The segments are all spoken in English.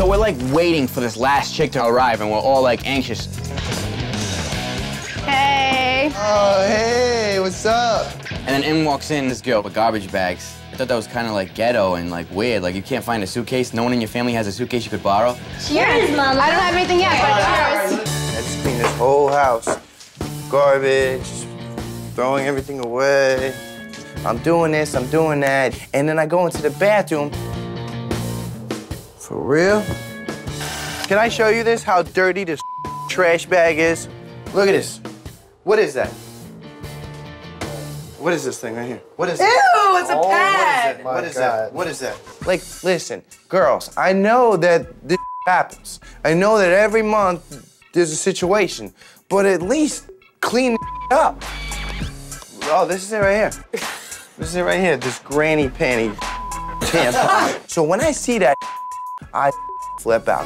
So we're like waiting for this last chick to arrive and we're all like anxious. Hey. Oh, hey, what's up? And then in walks in this girl with garbage bags. I thought that was kind of like ghetto and like weird. Like you can't find a suitcase. No one in your family has a suitcase you could borrow. Cheers, Mom. I don't have anything yet, but cheers. That's been this whole house. Garbage, throwing everything away. I'm doing this, I'm doing that. And then I go into the bathroom. For real? Can I show you this, how dirty this trash bag is? Look at this. What is that? What is this thing right here? What is that? Ew, it's a pad! What is that? What is that? What is that? Like, listen, girls, I know that this happens. I know that every month there's a situation, but at least clean up. Oh, this is it right here. This is it right here, this granny panty tampon. So when I see that, I flip out.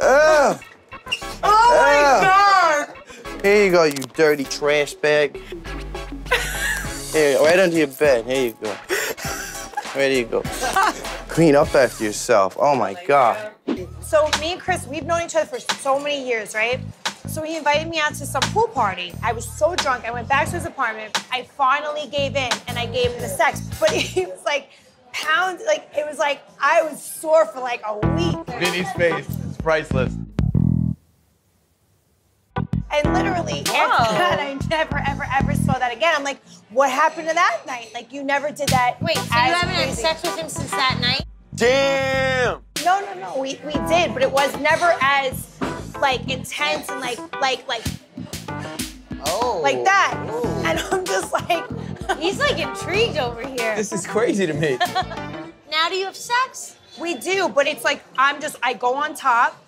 Ugh. Oh my God! Here you go, you dirty trash bag. Here, right under your bed. Here you go. There you go. Clean up after yourself. Oh my God. So me and Chris, we've known each other for so many years, right? So he invited me out to some pool party. I was so drunk, I went back to his apartment. I finally gave in and I gave him the sex. But he was like, pounds, like, it was like, I was sore for like a week. Vinny's face is priceless. And literally, after that, I never, ever, ever saw that again. I'm like, what happened to that night? Like, you never did that. Wait, so you haven't had sex with him since that night? Damn! No, no, no, we did, but it was never as, like, intense and like. Oh. Like that. Ooh. And I'm just like. He's like intrigued over here. This is crazy to me. Now do you have sex? We do, but it's like, I'm just, I go on top.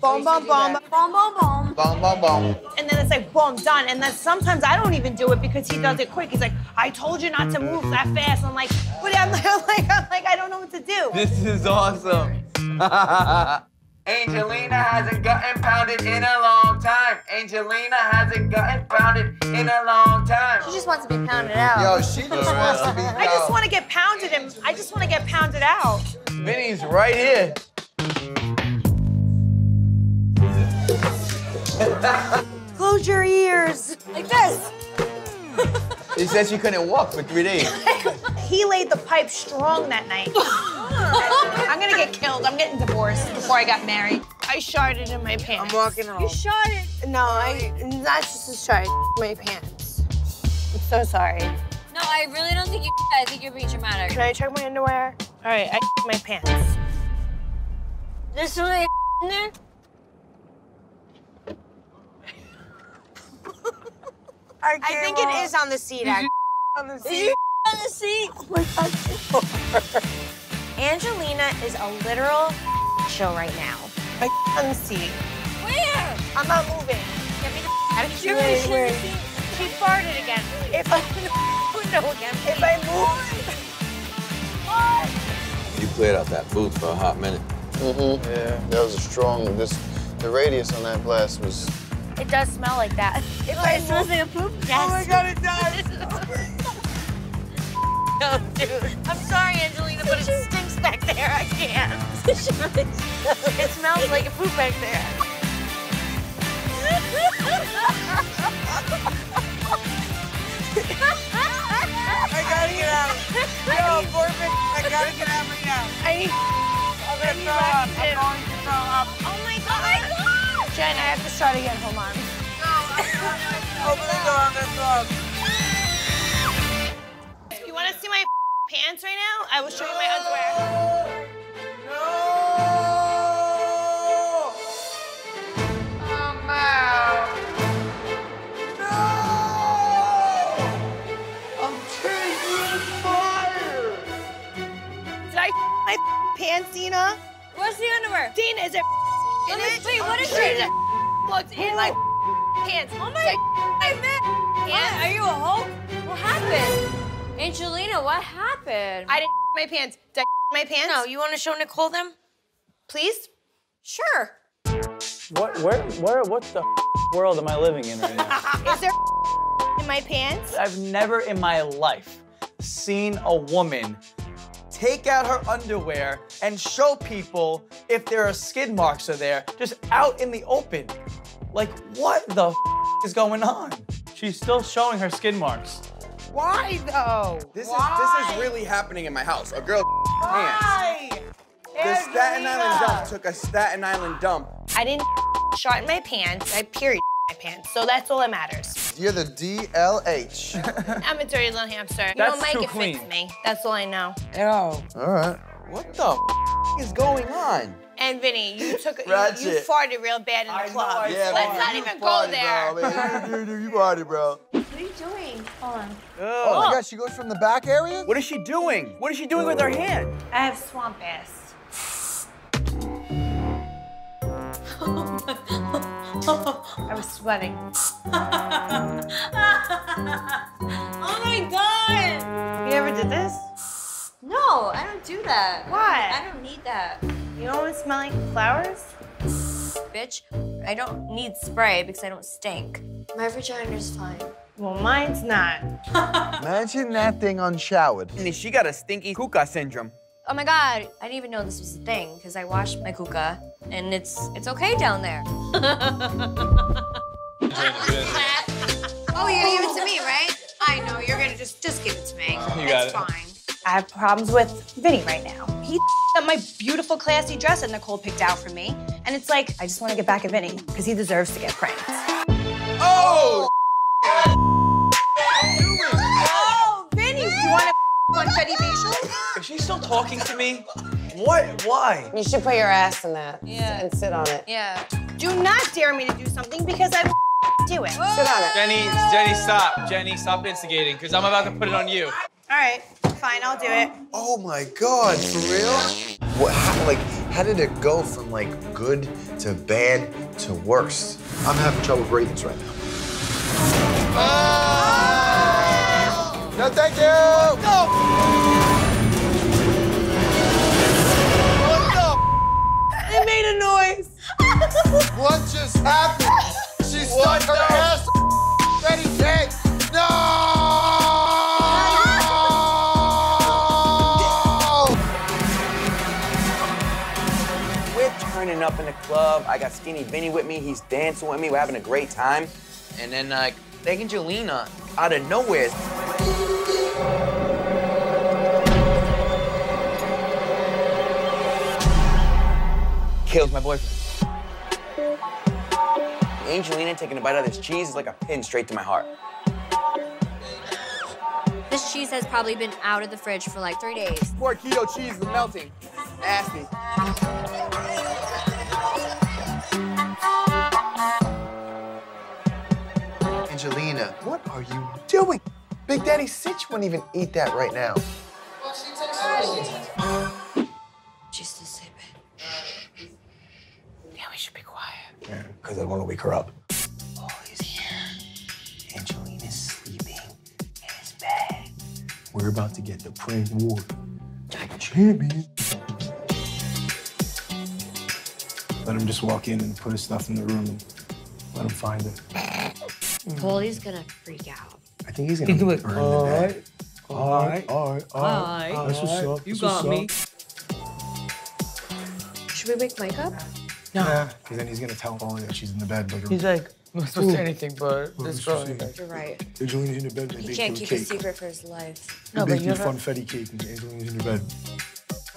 Boom, boom, boom, boom, boom, boom. Boom, boom, boom. And then it's like, boom, done. And then sometimes I don't even do it because he does it quick. He's like, I told you not to move that fast. I'm like, but I'm like, I don't know what to do. This is awesome. Angelina hasn't gotten pounded in a long time. Angelina hasn't gotten pounded in a long time. She just wants to be pounded out. Yo, she just wants to be pounded. I just want to get pounded in. I just want to get pounded out. Vinny's right here. Close your ears. Like this. He said she couldn't walk for 3 days. He laid the pipe strong that night. I'm gonna get killed. I'm getting divorced before I got married. I sharted in my pants. I'm walking home. You sharted? No, that's just a shart. My pants. I'm so sorry. No, I really don't think you. I think you're being dramatic. Can I check my underwear? All right, I my pants. There's some really in there. I think it is on the seat, actually. On the seat? Is you on the seat? Oh my God. Angelina is a literal show right now. I on the seat. Where? I'm not moving. Get me the out of here. Wait. She farted again. If I no again. If I move. What? You played out that booth for a hot minute. Mm-hmm. Yeah, that was a strong. The radius on that blast was. It does smell like that. It smells like a poop. Yes. Oh my God, it does. No, dude. I'm sorry, Angelina, but it stinks back there. I can't. It smells like a poop back there. I gotta get out. Yo, perfect. I gotta get out right now. I'm gonna throw up. I'm going to throw up. Oh my God. Jen, I have to start again. Hold on. Open the door. I'm gonna throw up. You want to see my pants right now? I will show you my underwear. No! Come out! No! I'm taking fire! Did I my pants, Deena? What's the underwear? Deena, is it? Wait, what is it? What's in my pants? Oh my pants! Are you a Hulk? What happened? Angelina, what happened? I didn't my pants. Did I my pants? No, you want to show Nicole them? Please? Sure. What the world am I living in right now? Is there in my pants? I've never in my life seen a woman take out her underwear and show people if there are skid marks or there, just out in the open. Like, what the is going on? She's still showing her skid marks. Why though? This is really happening in my house. A girl pants. The Staten Island dump took a Staten Island dump. I didn't shot in my pants. I period my pants. So that's all that matters. You're the DLH. I'm a dirty little hamster. That's you don't like it clean. Fix me. That's all I know. Oh. All right. What the is going on? And Vinny, you took you farted real bad in the club. Yeah, let's not even go there. Bro, you farted, bro. What are you doing? Hold on. Oh my gosh, she goes from the back area? What is she doing? What is she doing with her hand? I have swamp ass. I was sweating. Oh my god! You ever did this? No, I don't do that. Why? I don't need that. You always smell like flowers? Bitch, I don't need spray because I don't stink. My vagina's fine. Well, mine's not. Imagine that thing unshowered. And she got a stinky kuka syndrome. Oh my god, I didn't even know this was a thing because I washed my kuka and it's okay down there. Oh, you're gonna give it to me, right? I know, you're gonna just give it to me. It's fine. I have problems with Vinny right now. He up my beautiful classy dress that Nicole picked out for me. And it's like, I just want to get back at Vinny because he deserves to get pranked. Oh! Oh, Vinny, you want to confetti facial? Is she still talking to me? What? Why? You should put your ass in that and sit on it. Yeah. Do not dare me to do something because I will do it. Whoa. Sit on it. Jenny, stop. Jenny, stop instigating because I'm about to put it on you. All right, fine, I'll do it. Oh my god, for real? What? How did it go from good to bad to worse? I'm having trouble breathing right now. Oh! Oh! No, thank you. No. What the? It made a noise. What just happened? She stuck her ass ready dead. No. Up in the club, I got Skinny Vinny with me, he's dancing with me, we're having a great time. And then Angelina out of nowhere. Kills my boyfriend. Angelina taking a bite out of this cheese is like a pin straight to my heart. This cheese has probably been out of the fridge for like 3 days. Poor keto cheese is melting. Nasty. Angelina, what are you doing? Big Daddy Sitch wouldn't even eat that right now. She's still sleeping. Yeah, we should be quiet. Yeah, because I want to wake her up. Oh, he's here. Angelina's sleeping in his bed. We're about to get the Prince Ward. Like a champion. Let him just walk in and put his stuff in the room and let him find it. Pauly's gonna freak out. I think he's gonna burn the bed. All right. That's what's up. You got me. Should we wake Mike up? No. Yeah, because then he's gonna tell Pauly that she's in the bed. He's like, I'm not supposed to say anything, but this girl. You're right. Angelina's in the bed. He can't keep a secret for his life. No, but you're funfetti cake and Angelina's in the bed.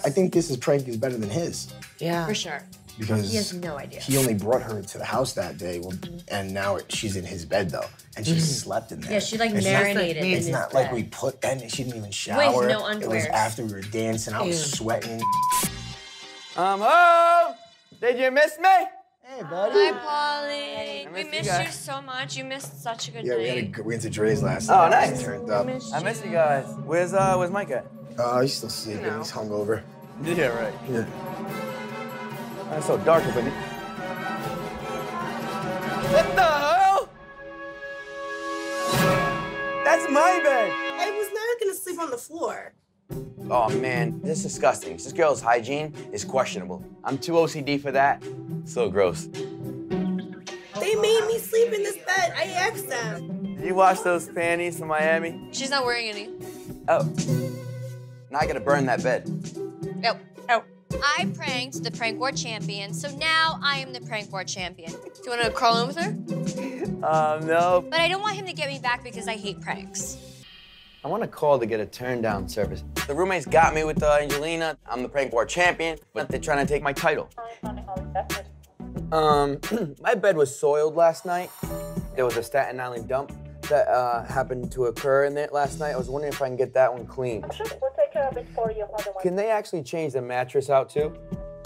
I think this prank is better than his. Yeah. For sure. Because he has no idea. He only brought her to the house that day, and now she's in his bed though, and she slept in there. Yeah, she marinated. It's not like we put that. She didn't even shower. With no underwear. It was after we were dancing. I was sweating. I'm home. Did you miss me? Hey, buddy. Hi, Pauly. We missed you so much. You missed such a good day. Yeah, we went to Dre's last night. Oh, nice. Turned up. I miss you guys. Where's Mike at? He's still sleeping. You know. He's hungover. Yeah, right. Yeah. It's so dark up in here. What the hell? That's my bed. I was not gonna sleep on the floor. Oh man, this is disgusting. This girl's hygiene is questionable. I'm too OCD for that. So gross. They made me sleep in this bed. I asked them. Did you wash those panties from Miami? She's not wearing any. Oh. Now I gotta burn that bed. Nope. Oh. I pranked the prank war champion, so now I am the prank war champion. Do you want to crawl in with her? No. But I don't want him to get me back because I hate pranks. I want to call to get a turn-down service. The roommates got me with Angelina. I'm the prank war champion, but they're trying to take my title. My bed was soiled last night. There was a Staten Island dump that happened to occur in it last night. I was wondering if I can get that one cleaned. It for you, can they actually change the mattress out too?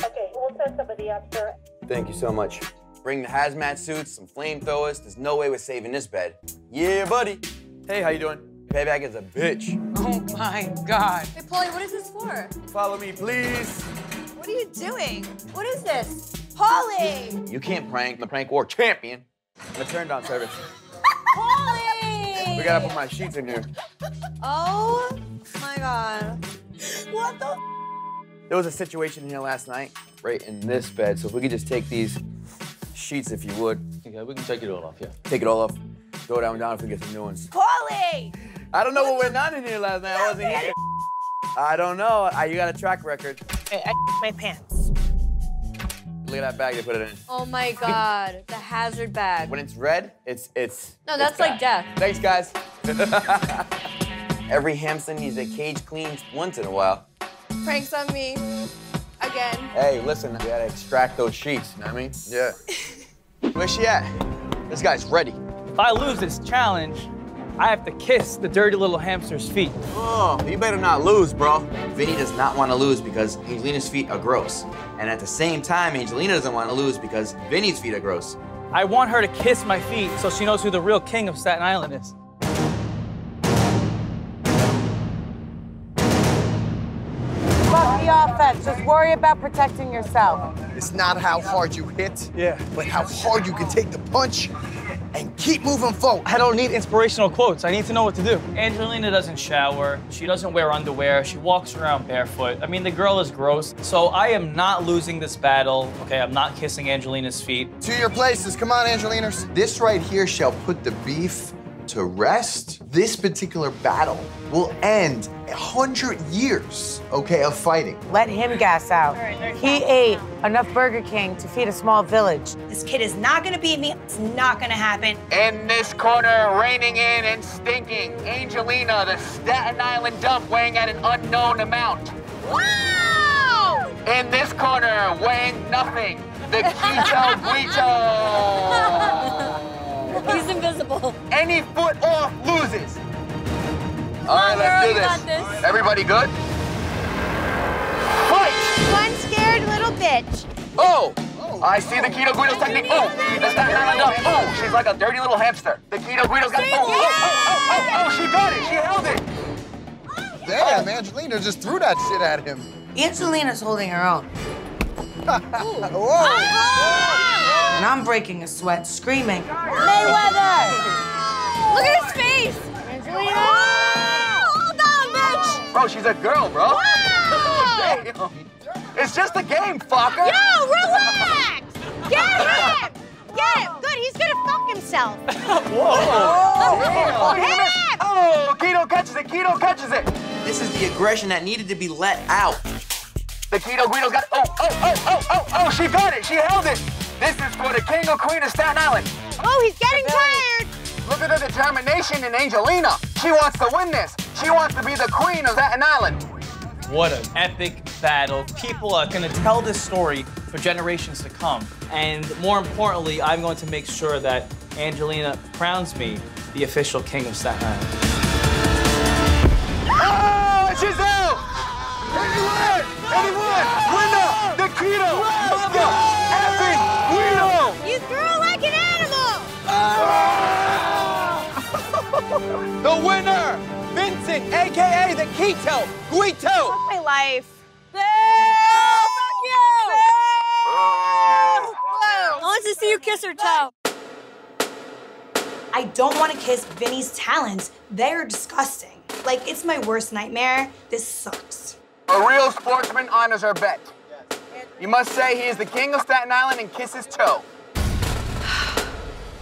Okay, we'll send somebody up, sir. Thank you so much. Bring the hazmat suits, some flamethrowers. There's no way we're saving this bed. Yeah, buddy. Hey, how you doing? Payback is a bitch. Oh my God. Hey, Pauly, what is this for? Follow me, please. What are you doing? What is this? Pauly! You can't prank the prank war champion. I'm a turn-down service. Pauly! We gotta put my sheets in here. Oh. Oh my God. What the? There was a situation here last night, right in this bed. So if we could just take these sheets, if you would. Okay, we can take it all off, yeah. Take it all off. Throw it down if we get some new ones. Pauly! I don't know what went on in here last night. I wasn't here. I don't know. You got a track record. Hey, I my pants. Look at that bag they put it in. Oh my God, the hazard bag. When it's red, it's. No, that's it's like death. Thanks, guys. Every hamster needs a cage cleaned once in a while. Pranks on me. Again. Hey, listen, we gotta extract those sheets, you know what I mean? Yeah. Where's she at? This guy's ready. If I lose this challenge, I have to kiss the dirty little hamster's feet. Oh, you better not lose, bro. Vinny does not want to lose because Angelina's feet are gross. And at the same time, Angelina doesn't want to lose because Vinny's feet are gross. I want her to kiss my feet so she knows who the real king of Staten Island is. Offense. Just worry about protecting yourself. It's not how hard you hit, but how hard you can take the punch and keep moving forward. I don't need inspirational quotes. I need to know what to do. Angelina doesn't shower. She doesn't wear underwear. She walks around barefoot. I mean, the girl is gross. So I am not losing this battle, okay? I'm not kissing Angelina's feet. To your places. Come on, Angeliners. This right here shall put the beef to rest. This particular battle will end 100 years, okay, of fighting. Let him gas out. Right, he ate enough Burger King to feed a small village. This kid is not gonna beat me. It's not gonna happen. In this corner, reining in and stinking, Angelina, the Staten Island dump, weighing at an unknown amount. Wow! In this corner, weighing nothing, the Keto Guito. He's invisible. Any foot off loses. All right, let's do this. Everybody good? Fight! One scared little bitch. Oh! I see the Keto Guido's technique. Oh! That's not hard enough. Oh! She's like a dirty little hamster. The Keto Guido's got. Oh! She got it. She held it. Damn, Angelina just threw that shit at him. Angelina's holding her own. Whoa! And I'm breaking a sweat, screaming, Mayweather! Look at his face! Angelina! Hold on, bitch! Bro, she's a girl, bro. Wow! It's just a game, fucker! Yo, relax! Get him! Get him! Good, he's gonna fuck himself. Whoa! Hit him! Oh, Keto catches it! Keto catches it! This is the aggression that needed to be let out. The Keto Guido's got it. Oh, she got it! She held it! This is for the king or queen of Staten Island. Oh, he's getting tired. Look at the determination in Angelina. She wants to win this. She wants to be the queen of Staten Island. What an epic battle. People are going to tell this story for generations to come. And more importantly, I'm going to make sure that Angelina crowns me the official king of Staten Island. Oh, she's out! Anyone! Anyone! Winner! The Keto! Mother! You threw like an animal! The winner, Vincent, a.k.a. the Keto Guito! That's my life. Boo! Oh, fuck you! Boo! Boo! I want to see you kiss her toe. I don't want to kiss Vinny's talons. They're disgusting. Like, it's my worst nightmare. This sucks. A real sportsman honors her bet. You must say he is the king of Staten Island and kiss his toe.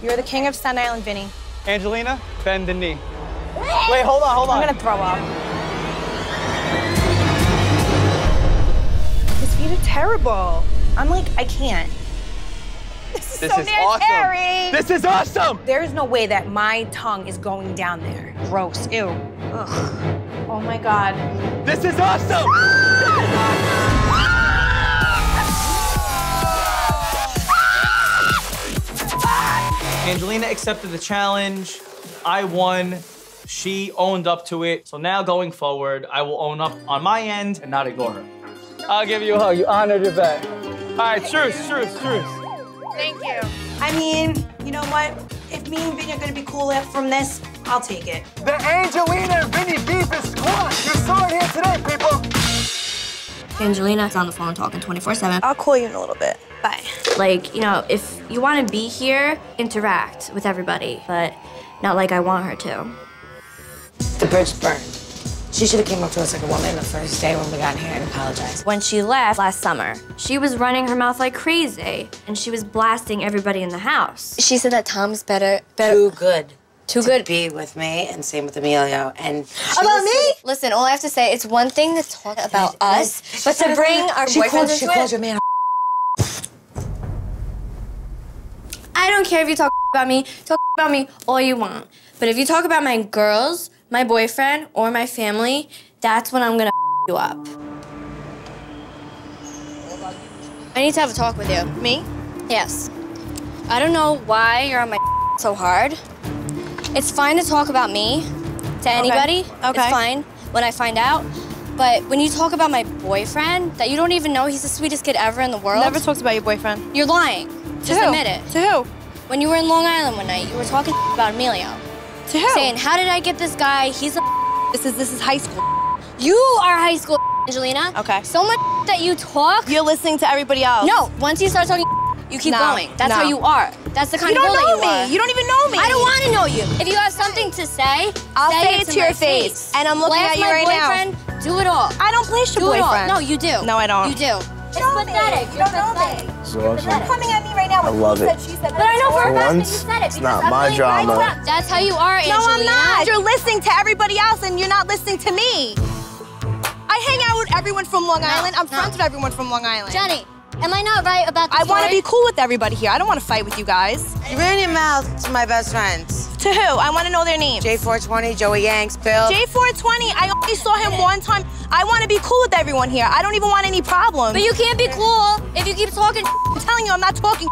You're the king of Staten Island, Vinny. Angelina, bend the knee. Wait, hold on, hold on. I'm gonna throw up. You did terrible. I'm like, I can't. This is so awesome. This is awesome. There's no way that my tongue is going down there. Gross. Ew. Ugh. Oh my God. This is awesome. Angelina accepted the challenge. I won. She owned up to it. So now going forward, I will own up on my end and not ignore her. I'll give you a hug. You honored your bet. All right, cheers. Thank you. I mean, you know what? If me and Vinny are gonna be cool from this, I'll take it. The Angelina and Vinny beef is squash. You saw it here today, people. Angelina's on the phone talking 24/7. I'll call you in a little bit. Bye. Like, you know, if you want to be here, interact with everybody, but not like I want her to. The bridge burned. She should have came up to us like a woman the first day when we got here and apologized. When she left last summer, she was running her mouth like crazy, and she was blasting everybody in the house. She said that Tom's better. Too good to be with me, and same with Emilio. And about me? Listen, all I have to say, it's one thing to talk about us, but to bring our boyfriend into it. She calls your man a I don't care if you talk about me all you want. But if you talk about my girls, my boyfriend, or my family, that's when I'm gonna you up. I need to have a talk with you. Me? Yes. I don't know why you're on my so hard. It's fine to talk about me to anybody. Okay. It's fine when I find out. But when you talk about my boyfriend, that you don't even know, he's the sweetest kid ever in the world. Never talks about your boyfriend. You're lying. Just admit it. To who? When you were in Long Island one night, you were talking about Emilio. To who? Saying, how did I get this guy? He's a this is high school. You are high school, Angelina. Okay. So much that you talk. You're listening to everybody else. No, once you start talking, you keep going. That's how you are. That's the kind of girl that you are. You don't know me. You don't even know me. I don't want to know you. If you have something to say, I'll say it to your face. And I'm looking at you right now. Do it all. I don't place your boyfriend. No, you do. No, I don't. You do. It's pathetic. You don't know me. You're coming at me right now. I love it. But I know for a fact that you said it. It's not my drama. That's how you are, Angelina. No, I'm not. You're listening to everybody else, and you're not listening to me. I hang out with everyone from Long Island. I'm friends with everyone from Long Island. Jenny, am I not right about this? I want to be cool with everybody here. I don't want to fight with you guys. You're in your mouth to my best friends. To who? I want to know their names. J420, Joey Yanks, Bill. J420, I only saw him one time. I want to be cool with everyone here. I don't even want any problems. But you can't be cool if you keep talking. I'm telling you, I'm not talking.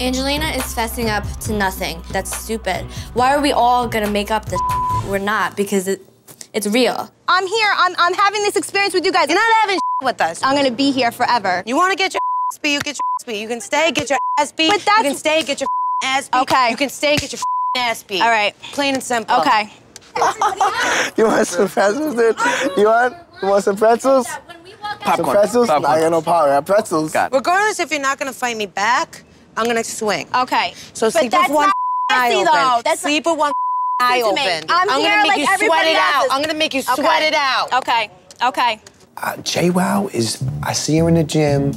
Angelina is fessing up to nothing. That's stupid. Why are we all going to make up this? We're not, because it's real. I'm here. I'm having this experience with you guys. You're not having with us. I'm going to be here forever. You want to get your ass beat, you get your ass beat. You can stay, get your ass beat. But that's... You can stay, get your ass beat. Okay. You can stay, get your ass beat. All right. Plain and simple. Okay. You want some pretzels, dude? You want some pretzels? Popcorn. Some pretzels? Popcorn. I got no power. I have pretzels. God. Regardless if you're not going to fight me back, I'm going to swing. Okay. So sleep with one eye open. That's sleep with one eye open. I'm going to make you sweat it out. I'm going to make you sweat it out. Okay. Okay. JWoww is, I see her in the gym,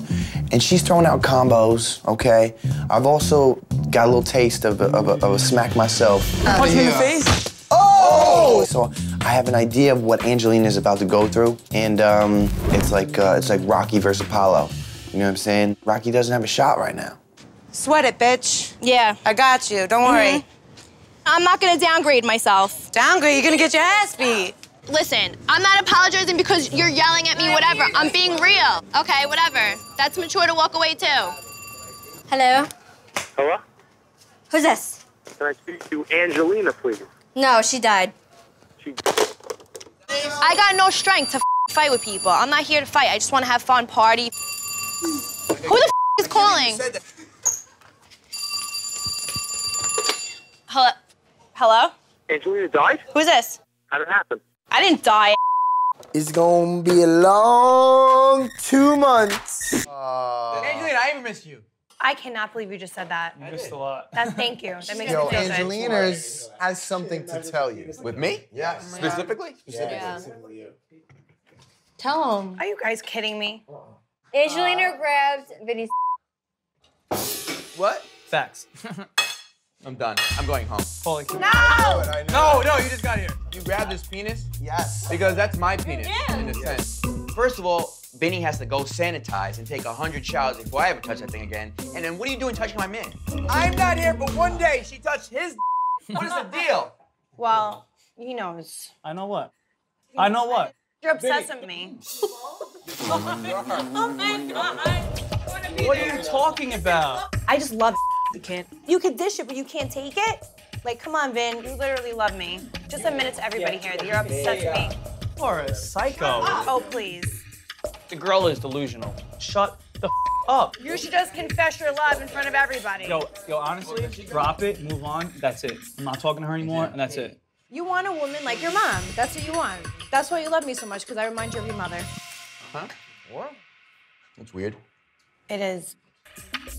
and she's throwing out combos, okay? I've also got a little taste of a smack myself. Punch me in the face? Oh! So I have an idea of what Angelina is about to go through, and it's like Rocky versus Apollo. You know what I'm saying? Rocky doesn't have a shot right now. Sweat it, bitch. Yeah. I got you, don't worry. I'm not gonna downgrade myself. Downgrade? You're gonna get your ass beat. Listen, I'm not apologizing because you're yelling at me, whatever. I'm being real. Okay, whatever. That's mature to walk away, too. Hello? Hello? Who's this? Can I speak to Angelina, please? No, she died. I got no strength to fight with people. I'm not here to fight. I just want to have fun, party. Who the is calling? Hello? Hello? Angelina died? Who's this? How did it happen? I didn't die. It's gonna be a long 2 months. Angelina, I even miss you. I cannot believe you just said that. You missed a lot. Thank you. That makes me feel good. Angelina's has something to tell you. With me? Yeah. Specifically? Yeah. Specifically. Yeah. Tell him. Are you guys kidding me? Angelina grabs Vinny's. What? Facts. I'm done. I'm going home. Holy no! No, you just got here. You grabbed his penis? Yes. Because that's my penis, in a sense. First of all, Vinny has to go sanitize and take 100 showers before I ever touch that thing again. And then what are you doing touching my man? I'm not here, but one day she touched his. What is the deal? Well, he knows. I know what? I know what? You're obsessed with me. Oh my God. What are you talking about? I just love the kid. You could dish it, but you can't take it? Like, come on, Vin, you literally love me. Just admit it to everybody here that you're obsessed with me. You are a psycho. Oh, please. The girl is delusional. Shut the up. You should just confess your love in front of everybody. Yo, honestly, drop it, move on, that's it. I'm not talking to her anymore, and that's it. You want a woman like your mom. That's what you want. That's why you love me so much, because I remind you of your mother. Huh? What? That's weird. It is.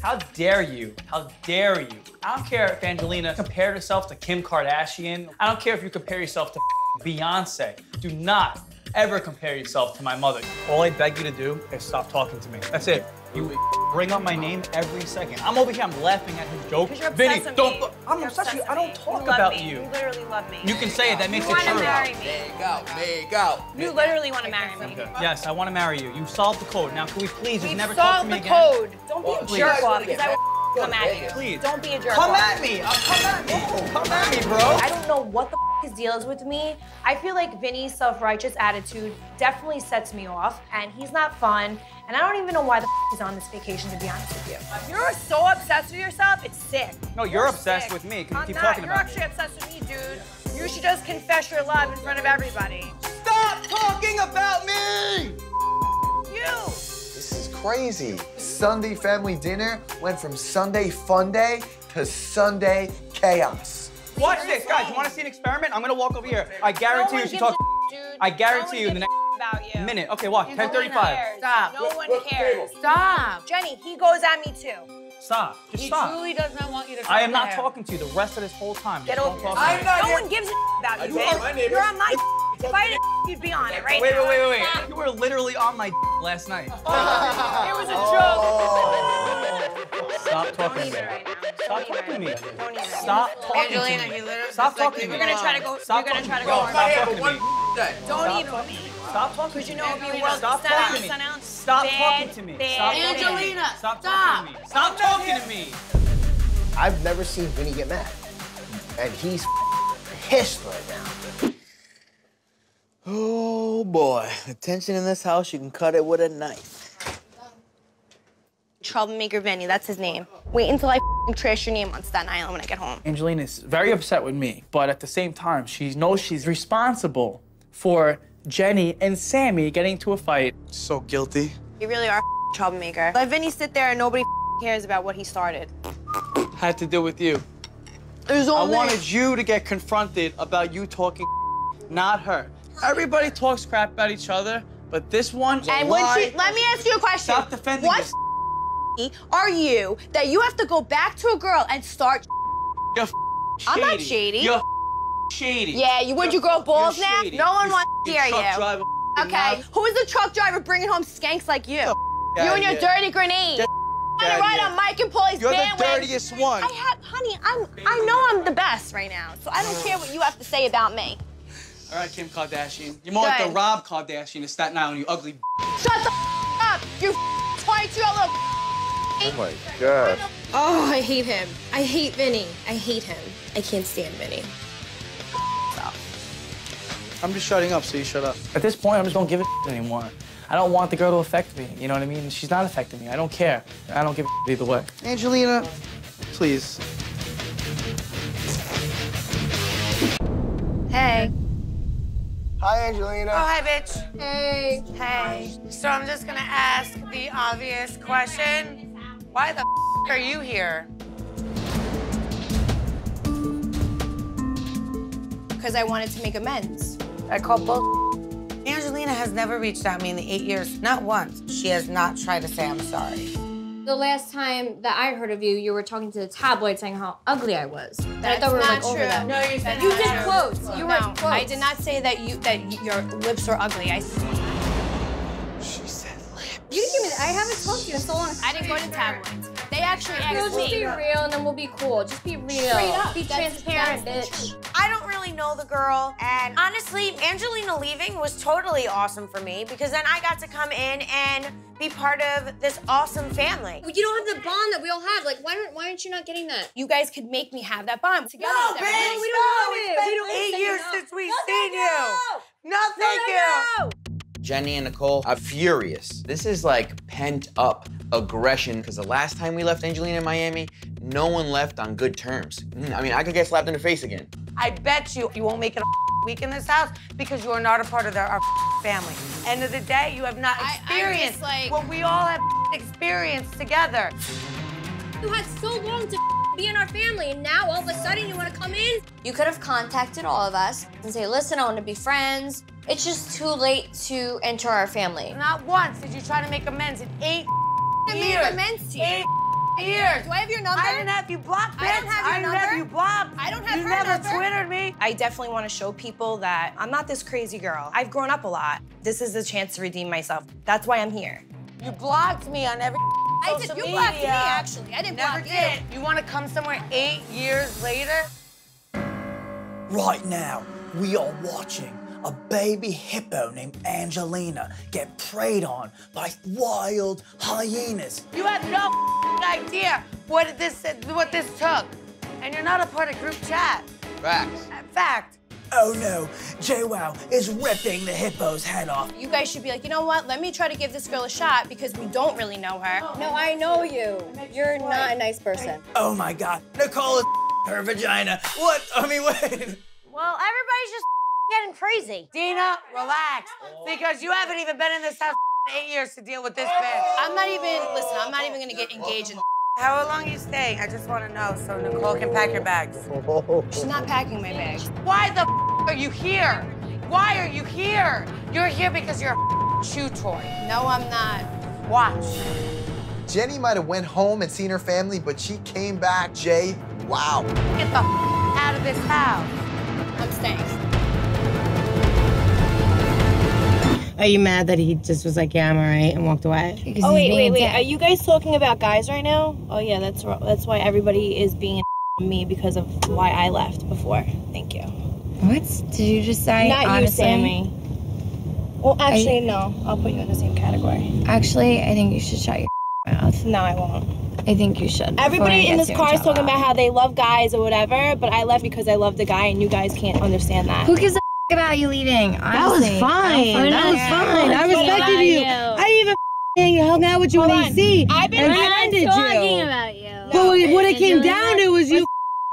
How dare you? How dare you? I don't care if Angelina compared herself to Kim Kardashian. I don't care if you compare yourself to Beyonce. Do not ever compare yourself to my mother. All I beg you to do is stop talking to me. That's it. You bring up my name every second. I'm over here, I'm laughing at his joke. You're Vinny, don't. I'm obsessed with you. I don't talk about you. You literally love me. You can say it, that makes it true. You want to marry me. There you go, there you go. You literally want to marry me. Okay. Yes, I want to marry you. You solved the code. Now, can we please just never talk to me again? You solved the code. Don't be a jerk off, because I will come at you. Please. Don't be a jerk off. Come at me. Come at me. Come at me, bro. I don't know what the his deal is with me. I feel like Vinny's self-righteous attitude definitely sets me off, and he's not fun. And I don't even know why the he's on this vacation, to be honest with you. You're so obsessed with yourself, it's sick. No, you're obsessed with me. Can you keep talking about me? You're actually obsessed with me, dude. You should just confess your love in front of everybody. Stop talking about me! You! This is crazy. Sunday family dinner went from Sunday fun day to Sunday chaos. Watch this, guys. You want to see an experiment? I'm going to walk over here. I guarantee you she talks. I guarantee you in the next minute. Okay, watch. 10:35. Stop. No one cares. Stop. Jenny, he goes at me too. Stop. Just stop. He truly does not want you to. I am not talking to you the rest of this whole time. Get over it. No one gives a about you, bitch. You're on my. If I didn't, you'd be on it right now. Wait. You were literally on my last night. It was a joke. Stop talking to me. Stop talking to me. Stop talking to me. Angelina, he literally. Stop talking to me. We're gonna try to go. We're gonna try to go. Stop talking to me. Don't even me. Stop talking to me. Stop talking to me. Stop talking to me. Angelina, stop talking to me. Stop talking to me. I've never seen Vinny get mad, and he's pissed right now. Oh boy, the tension in this house, you can cut it with a knife. Troublemaker Vinny, that's his name. Wait until I trash your name on Staten Island when I get home. Angelina's very upset with me, but at the same time, she knows she's responsible for Jenny and Sammy getting into a fight. So guilty. You really are a troublemaker. Let Vinny sit there and nobody cares about what he started. Had to do with you. I wanted you to get confronted about you talking, not her. Everybody talks crap about each other, but this one. And when she, let me ask you a question. Stop defending yourself. Are you that you have to go back to a girl and start? You're shady. I'm not shady. You're shady. Yeah, you grow balls now? No one wants to hear you. Okay, who is the truck driver bringing home skanks like you? You and your dirty grenade. You're trying to ride on Mike and Pauly's bandwagon. You're the dirtiest one. Honey, I know I'm the best right now, so I don't care what you have to say about me. All right, Kim Kardashian, you're more like the Rob Kardashian of Staten Island. You ugly. Shut the up, you 22-year-old little. Oh my God. Oh, I hate him. I hate Vinny. I hate him. I can't stand Vinny. Stop. I'm just shutting up, so you shut up. At this point, I'm just don't give a anymore. I don't want the girl to affect me. You know what I mean? She's not affecting me. I don't care. I don't give a either way. Angelina, please. Hey. Hi, Angelina. Oh, hi, bitch. Hey. Hey. So I'm just gonna ask the obvious question. Why the f are you here? Because I wanted to make amends. I called bull. Angelina has never reached out to me in the 8 years, not once. She has not tried to say I'm sorry. The last time that I heard of you, you were talking to the tabloid saying how ugly I was. That's I thought we were not like true. Over that. No, you said you not did quotes. You were quotes. I did not say that your lips are ugly. I. She said lips. You didn't give me that. I haven't talked to you in so long. I didn't go to tabloids. They actually asked me. Just be real and then we'll be cool. Just be real. Straight up. Be transparent, bitch. I don't really know the girl, and honestly, Angelina leaving was totally awesome for me because then I got to come in and be part of this awesome family. You don't have the bond that we all have. Like, why aren't you not getting that? You guys could make me have that bond together. No, bitch, no, we don't want it. We don't. It's been 8 years since we've seen you. No, thank you. Jenny and Nicole are furious. This is like pent up aggression because the last time we left Angelina in Miami, no one left on good terms. I mean, I could get slapped in the face again. I bet you won't make it a week in this house because you are not a part of our family. End of the day, you have not experienced what we all have experienced together. You had so long to be in our family, and now all of a sudden you want to come in? You could have contacted all of us and say, listen, I want to be friends. It's just too late to enter our family. Not once did you try to make amends in 8 years. I made amends to you. 8 years. Do I have your number? I didn't have you blocked, bitch. I don't have your number. I didn't have you blocked. I don't have her number. You never Twittered me. I definitely want to show people that I'm not this crazy girl. I've grown up a lot. This is a chance to redeem myself. That's why I'm here. You blocked me on every social media. You blocked me, actually. I didn't block you. Never did. You want to come somewhere 8 years later? Right now, we are watching a baby hippo named Angelina get preyed on by wild hyenas. You have no idea what this took, and you're not a part of group chat. Facts. Fact. Oh no, JWoww is ripping the hippo's head off. You guys should be like, you know what? Let me try to give this girl a shot because we don't really know her. Oh, no, I know you. You're not a nice person. Oh my God, Nicole is her vagina. What? I mean, wait. Well, everybody's just getting crazy. Deena, relax, because you haven't even been in this house 8 years to deal with this bitch. I'm not even gonna get engaged in this. How long are you staying? I just want to know so Nicole can pack your bags. She's not packing my bags. Why the f are you here? Why are you here? You're here because you're a chew toy. No, I'm not. Watch. Jenny might have went home and seen her family, but she came back. JWoww. Get the f out of this house. I'm staying. Are you mad that he just was like, yeah, I'm all right, and walked away? Oh, wait. Are you guys talking about guys right now? Oh, yeah, that's why everybody is being me because of why I left before. Thank you. What? Did you just say not honestly? You, Sammy. Well, actually, no. I'll put you in the same category. Actually, I think you should shut your mouth. No, I won't. I think you should. Everybody in this car is talking about how they love guys or whatever, but I left because I love the guy, and you guys can't understand that. Who gives a about you leaving? Honestly. That was fine. That was fine. I respected you. I didn't even hung out with you in AC. I've been talking about you. But what it came down to was you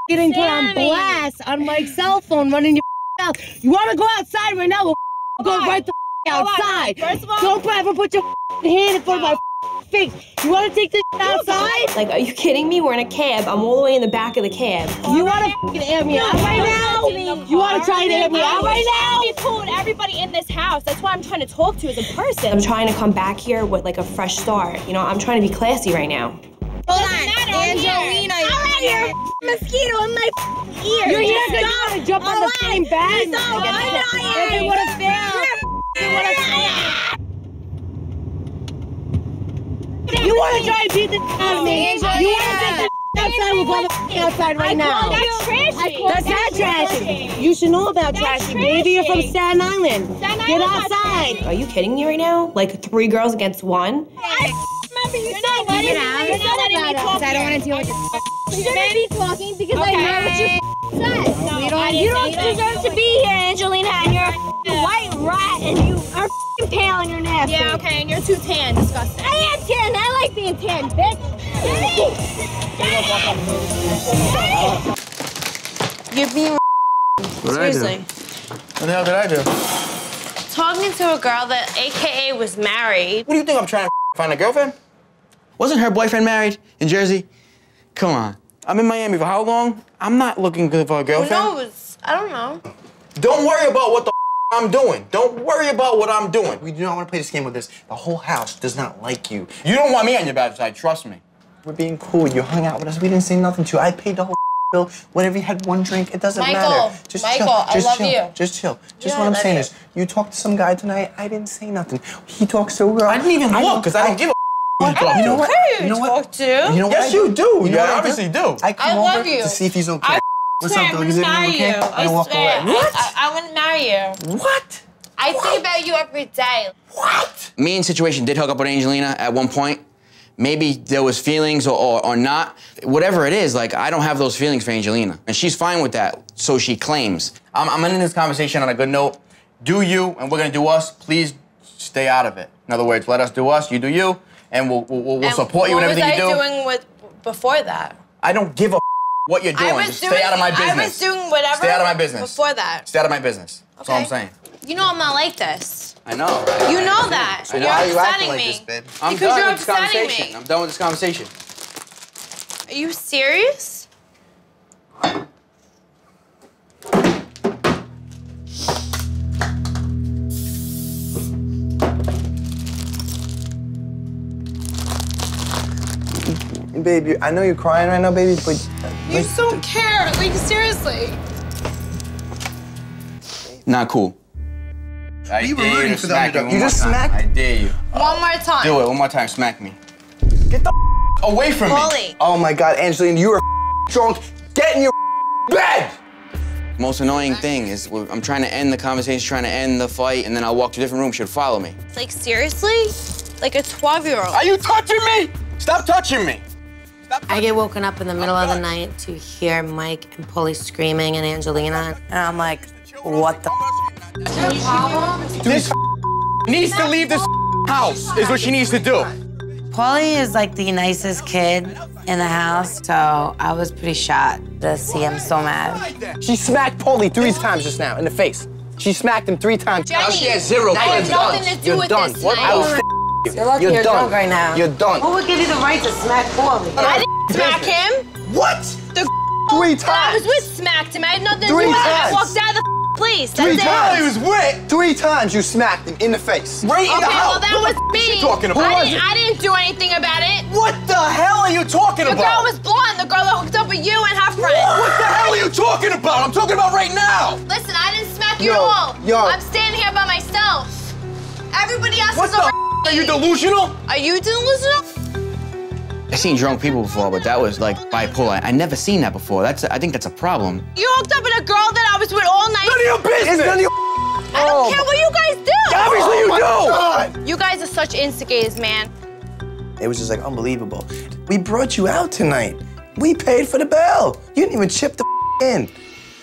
getting put on blast on my cell phone, running your mouth. You want to go outside right now? We'll go right the outside. First of all, don't ever put your hand in front of my face. You want to take this outside? Like, are you kidding me? We're in a cab. I'm all the way in the back of the cab. You want to air me out right now? You want to try to hit me out right now? Cool with everybody in this house. That's why I'm trying to talk to you as a person. I'm trying to come back here with like a fresh start. You know, I'm trying to be classy right now. Hold on, Angelina. I your mosquito in my ear. You're here because you want to jump on the same bag. No, I would have failed. You want to try to beat the out of me. You want to take the outside, we'll go outside right now. That's trashy. That's not trashy. You should know about trashy, baby. You're from Staten Island. Get outside. Are you kidding me right now? Like 3 girls against 1? You're not letting me talk. I don't want to deal with you. You shouldn't be talking because I know what you said. You don't deserve to be here, Angelina, and you're a white rat, and you are pale and you're nasty. Yeah, okay, and you're too tan. Disgusting. I am tan. I like being tan, bitch. You're being seriously. What the hell did I do? Talking to a girl that AKA was married. What do you think I'm trying to find a girlfriend? Wasn't her boyfriend married in Jersey? Come on. I'm in Miami for how long? I'm not looking good for a girlfriend. Who knows? I don't know. Don't worry about what the I'm doing. Don't worry about what I'm doing. We do not want to play this game with this. The whole house does not like you. You don't want me on your bad side, trust me. We're being cool. You hung out with us. We didn't say nothing to you. I paid the whole bill. Whenever you had one drink, it doesn't matter. Just Michael, chill. Just I love chill. You. Just chill. Just what I'm saying is, you talked to some guy tonight. I didn't say nothing. He talks to a girl. I didn't even look because I don't give a You know what? Yes, you do. You know what I do? I come over to see if he's okay. What's up, though? Is everything okay? I walk away. What? I want to marry you. What? I think about you every day. What? Me and Situation did hook up with Angelina at one point. Maybe there was feelings or not. Whatever it is, like, I don't have those feelings for Angelina. And she's fine with that, so she claims. I'm ending this conversation on a good note. Do you, and we're gonna do us. Please stay out of it. In other words, let us do us, you do you, and we'll support you in everything you do. What was I doing before that? I don't give a what you're doing. Just stay out of my business. I was doing whatever stay out of my business. Before that. Stay out of my business. That's all I'm saying. You know I'm not like this. I know. Right? You know that. So you're upsetting me. Because you're upsetting me. I'm done with this conversation. Are you serious? Baby, I know you're crying right now, baby, but... You just don't care. Like, seriously. Not cool. We were rooting for that. You just smacked. I dare you. One more time. Do it. One more time. Smack me. Get the away from me. Oh my God, Angelina, you are drunk. Get in your bed. Most annoying thing is I'm trying to end the conversation, trying to end the fight, and then I'll walk to a different room. She'll follow me. Like seriously? Like a 12-year-old. Are you touching me? Stop touching me. I get woken up in the middle of the night to hear Mike and Pauly screaming and Angelina, and I'm like, what the? This needs to leave this house, is what she needs to do. Pauly is like the nicest kid in the house, so I was pretty shocked to see him so mad. She smacked Pauly 3 times just now in the face. She smacked him 3 times. Jenny, now she has 0 points. I have nothing to do with this. You're done. You're lucky you're drunk right now. You're done. Who would give you the right to smack Pauly? I didn't smack him. What? The 3 times. I was with smacked him. I had nothing to do with it. I walked out of the place. That's 3 times. He was wet. 3 times you smacked him in the face. Right in the house. Okay, well that was me. Talking about? I didn't do anything about it. What the hell are you talking about? The girl was blonde. The girl that hooked up with you and her friend. What the hell are you talking about? I'm talking about right now. Listen, I didn't smack you at all. I'm standing here by myself. Everybody else is over. Are you delusional? Are you delusional? I've seen drunk people before, but that was like bipolar. I never seen that before. I think that's a problem. You hooked up with a girl that I was with all night. None of your business! It's none of your I don't care what you guys do! Obviously you do! God. You guys are such instigators, man. It was just like unbelievable. We brought you out tonight. We paid for the bill. You didn't even chip the in.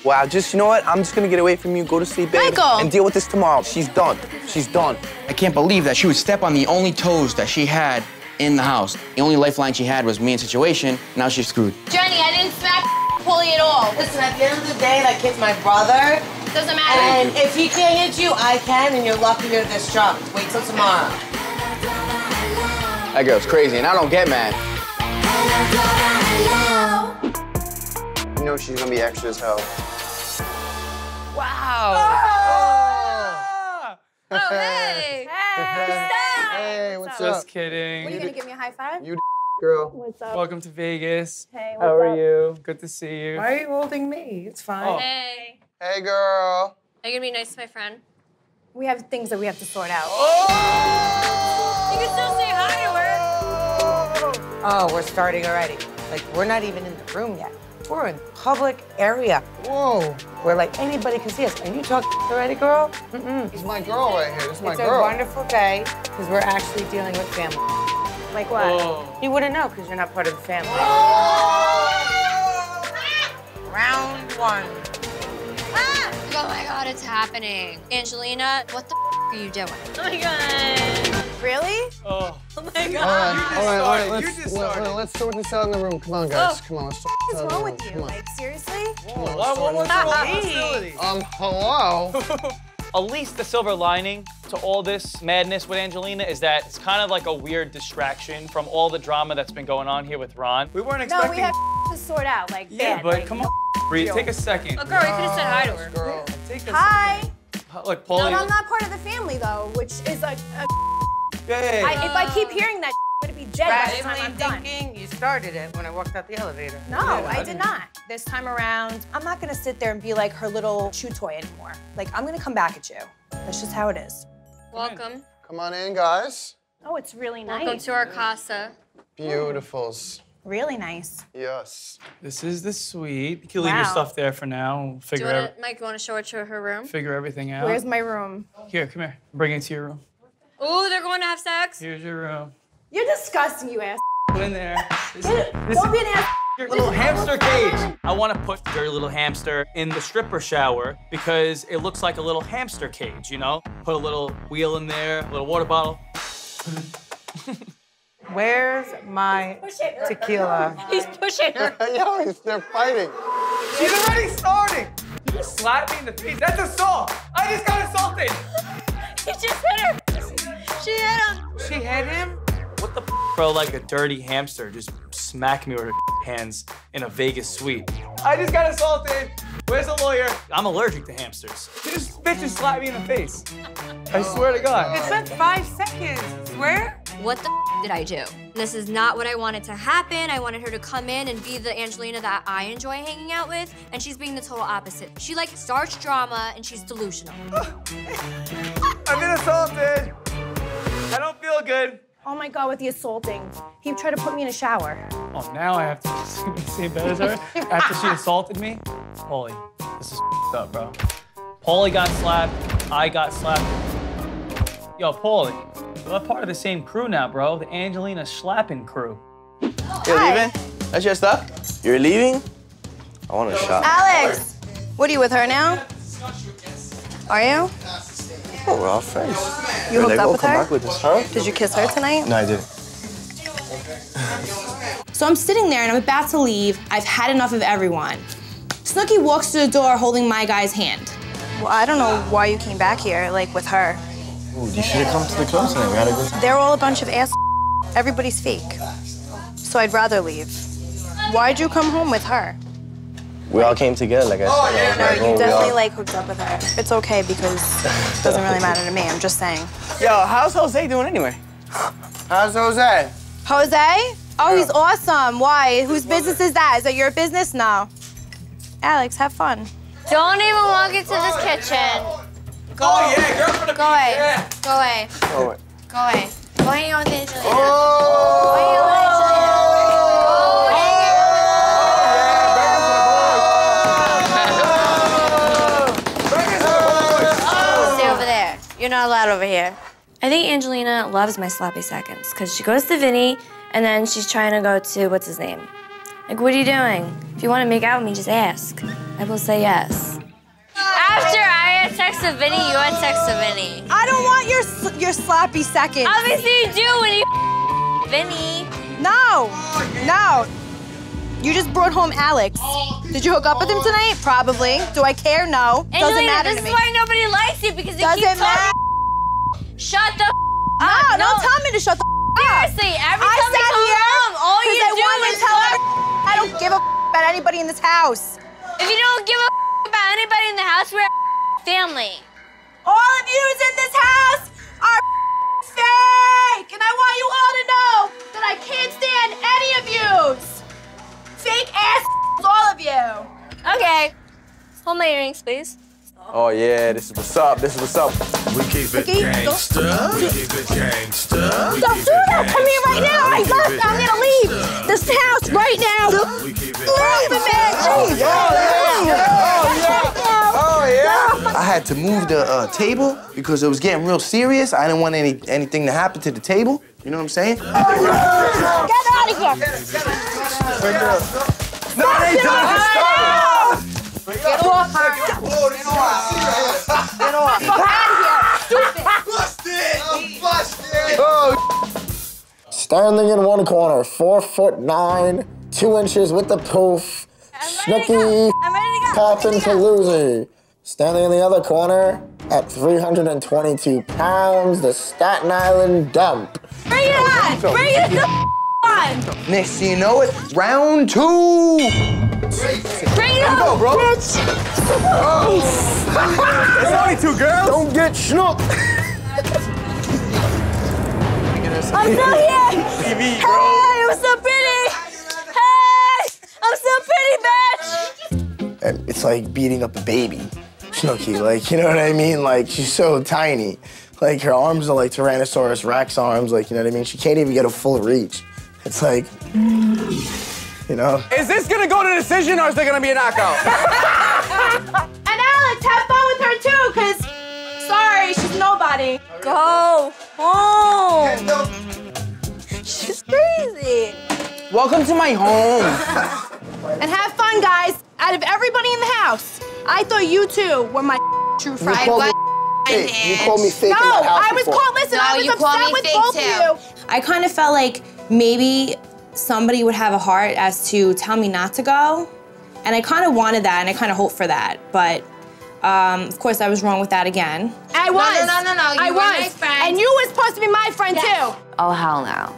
Wow, just, you know what? I'm just gonna get away from you, go to sleep, baby, and deal with this tomorrow. She's done. She's done. I can't believe that she would step on the only toes that she had in the house. The only lifeline she had was me and Situation. Now she's screwed. Jenny, I didn't smack Pauly at all. Listen, at the end of the day, that kid's my brother. Doesn't matter. And if he can't hit you, I can, and you're lucky you're this drunk. Wait till tomorrow. That girl's crazy, and I don't get mad. You know she's gonna be extra as hell. Wow. Ah! Oh, hey. Hey. Hey, what's up? Just kidding. What, are you gonna give me a high five? You girl. What's up? Welcome to Vegas. Hey, what's up? How are you? Good to see you. Why are you holding me? It's fine. Oh. Hey. Hey, girl. Are you gonna be nice to my friend? We have things that we have to sort out. Oh! You can still say hi to her. Oh, we're starting already. Like, we're not even in the room yet. We're in public area. Whoa. Where like anybody can see us. And you talk already, girl? Mm-mm. It's my girl right here. It's my girl. It's a wonderful day because we're actually dealing with family. Like what? Whoa. You wouldn't know because you're not part of the family. Oh. Round 1. Ah. Oh my God, it's happening. Angelina, what the are you doing? Oh my God. Really? Oh. Oh my God. All right, let's sort this out in the room. Come on, guys. Oh. Come on. Let's what the is wrong with you? Like, seriously? Whoa, hello? At least the silver lining to all this madness with Angelina is that it's kind of like a weird distraction from all the drama that's been going on here with Ron. We weren't expecting... No, we have to sort out, like, yeah, bad, but like, come on, Bree, take a second. Oh, girl, you could have said hi to her. Girl. Take a hi. Second. Look, Pauly. No, I'm not part of the family, though, which is like a yeah. If I keep hearing that, would it be dead by the time I'm done? You started it when I walked out the elevator. No, I did not. This time around, I'm not gonna sit there and be like her little chew toy anymore. Like, I'm gonna come back at you. That's just how it is. Welcome. Come on in, guys. Oh, it's really nice. Welcome to our casa. Beautifuls. Really nice. Yes. This is the suite. You can leave your stuff there for now. We'll figure out. Mike, you want to show her to her room? Figure everything out. Where's my room? Here, come here. Bring it to your room. Oh, they're going to have sex? Here's your room. You're disgusting, you ass. Go in there. Don't be an ass. Your little hamster cage. I want to put your little hamster in the stripper shower because it looks like a little hamster cage, you know? Put a little wheel in there, a little water bottle. Where's my tequila? He's pushing her. Yo, they're fighting. She's already starting. You just slapped me in the face. That's assault. I just got assaulted. He just hit her. She hit him. She hit him? What the bro, like a dirty hamster just smacked me with her hands in a Vegas suite. I just got assaulted. Where's the lawyer? I'm allergic to hamsters. This bitch just slapped me in the face. I swear to God. It's been 5 seconds. Swear? What the did I do? This is not what I wanted to happen. I wanted her to come in and be the Angelina that I enjoy hanging out with, and she's being the total opposite. She like starts drama and she's delusional. I've been assaulted. I don't feel good. Oh my God, with the assaulting. He tried to put me in a shower. Oh, now I have to say better to her after she assaulted me? Pauly, this is up, bro. Pauly got slapped, I got slapped. Yo, Pauly, we're part of the same crew now, bro. The Angelina slapping crew. You're leaving? That's your stuff? You're leaving? I want a shot. Alex, what are you with her now? Are you? Oh, we're all friends. You hooked up with her? With this, huh? Did you kiss her tonight? No, I didn't. So I'm sitting there and I'm about to leave. I've had enough of everyone. Snooki walks to the door holding my guy's hand. Well, I don't know why you came back here, like, with her. Ooh, you should have come to the club tonight. We gotta go. They're all a bunch of ass. Everybody's fake. So I'd rather leave. Why'd you come home with her? We all came together, like I said. Oh, yeah, no, you definitely like hooked up with her. It's okay because it doesn't really matter to me, I'm just saying. Yo, how's Jose doing anyway? How's Jose? Jose? Oh, he's awesome. Why? Whose business is that? Is that your business? No. Alex, have fun. Don't even walk into this kitchen. Go. Oh, yeah, girl for the go away. Yeah. Go away. Go away. Go away. Go hang out with Angelina. Oh! Go hang out with Angelina. You're not allowed over here. I think Angelina loves my sloppy seconds because she goes to Vinny and then she's trying to go to what's his name. Like, what are you doing? If you want to make out with me, just ask. I will say yes. After I had sex with Vinny, you had sex with Vinny. I don't want your sloppy seconds. Obviously you do when you Vinny. No, no. You just brought home Alex. Did you hook up with him tonight? Probably. Do I care? No. Angelina, doesn't matter to me. This is why nobody likes you because it keeps talking. Shut the up. No, don't tell me to shut the up. Seriously, every time you come home, all you do is tell her I don't give a about anybody in this house. If you don't give a about anybody in the house, we're a family. All of you in this house are fake, and I want you all to know that I can't stand any of you. Fake ass, all of you. Okay. Hold my earrings, please. Oh, yeah, this is what's up. This is what's up. We keep it gangster. We keep it gangster. Don't do that to me right now. I love it. I'm going to leave this house right now. Leave it, man. Jeez. Oh, yeah. I had to move the table because it was getting real serious. I didn't want anything to happen to the table. You know what I'm saying? Oh, no. Get out of here! No, they don't! Get off her! Get off! Get out of here! Stupid! Busted! I'm busted! Oh! Standing in one corner, 4'9", 2 inches with the poof. Snooki, popping to losing. Standing in the other corner at 322 pounds, the Staten Island dump. Bring it on! Bring it the on! Next thing you know, it's round 2! Bring it on! Go, bro! Bitch. Oh. It's only 2 girls! Don't get schnooked! I'm still here! TV, bro. Hey, I'm so pretty! Hey! I'm so pretty, bitch! And it's like beating up a baby. Snooki, like, you know what I mean? Like, she's so tiny. Like, her arms are like Tyrannosaurus Rex arms, like, you know what I mean? She can't even get a full reach. It's like, you know? Is this gonna go to decision or is there gonna be a knockout? And Alex, have fun with her too, cause, sorry, she's nobody. Go home. She's crazy. Welcome to my home. And have fun, guys. Out of everybody in the house, I thought you two were my true friends. You called me fake. No, I was called. Listen, I was upset with both of you. I kind of felt like maybe somebody would have a heart as to tell me not to go, and I kind of wanted that, and I kind of hoped for that. But of course, I was wrong with that again. I was. No. I was. And you were supposed to be my friend too. Oh hell no,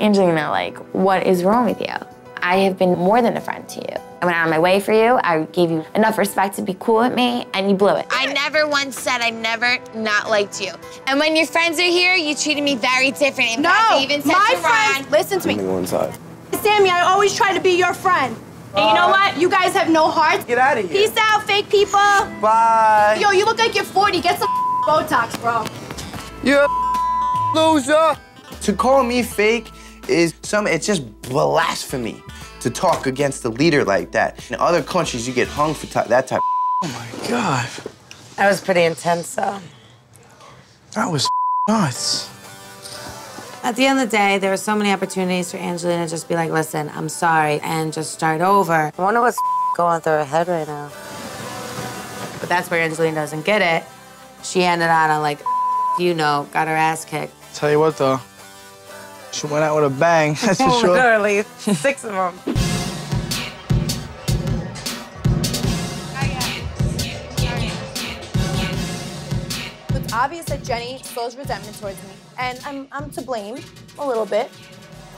Angelina. Like, what is wrong with you? I have been more than a friend to you. I went out of my way for you. I gave you enough respect to be cool with me, and you blew it. I never once said I never not liked you. And when your friends are here, you treated me very different. No, even my friend, listen to me. Sammy, I always try to be your friend. And you know what? You guys have no heart. Get out of here. Peace out, fake people. Bye. Yo, you look like you're 40. Get some Botox, bro. You're a loser. To call me fake is it's just blasphemy. To talk against a leader like that. In other countries, you get hung for that type of oh my God. That was pretty intense, though. That was nuts. At the end of the day, there were so many opportunities for Angelina to just be like, listen, I'm sorry, and just start over. I wonder what's going through her head right now. But that's where Angelina doesn't get it. She ended on a, like, you know, got her ass kicked. Tell you what, though. She went out with a bang, that's for sure. Literally, 6 of them. It's obvious that Jenny feels resentment towards me, and I'm to blame a little bit,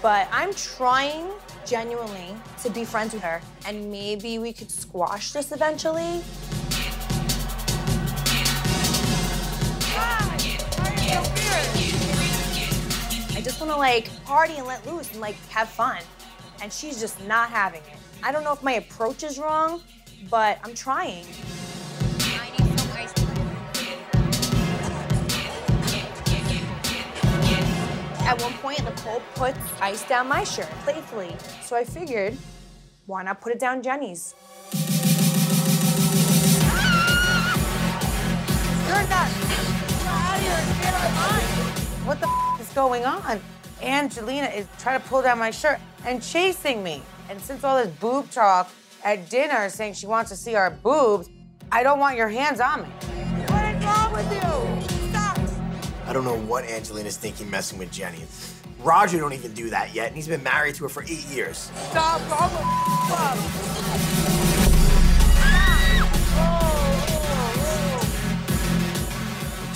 but I'm trying genuinely to be friends with her, and maybe we could squash this eventually. I just want to, like, party and let loose and, like, have fun. And she's just not having it. I don't know if my approach is wrong, but I'm trying. I need some ice cream. At one point, Nicole puts ice down my shirt, playfully. So I figured, why not put it down Jenny's? Ah! You're nuts. Get out of here. What the f is going on? Angelina is trying to pull down my shirt and chasing me. And since all this boob talk at dinner saying she wants to see our boobs, I don't want your hands on me. What is wrong with you? Stop. I don't know what Angelina's thinking messing with Jenny. Roger don't even do that yet, and he's been married to her for 8 years. Stop, all the up. Ah!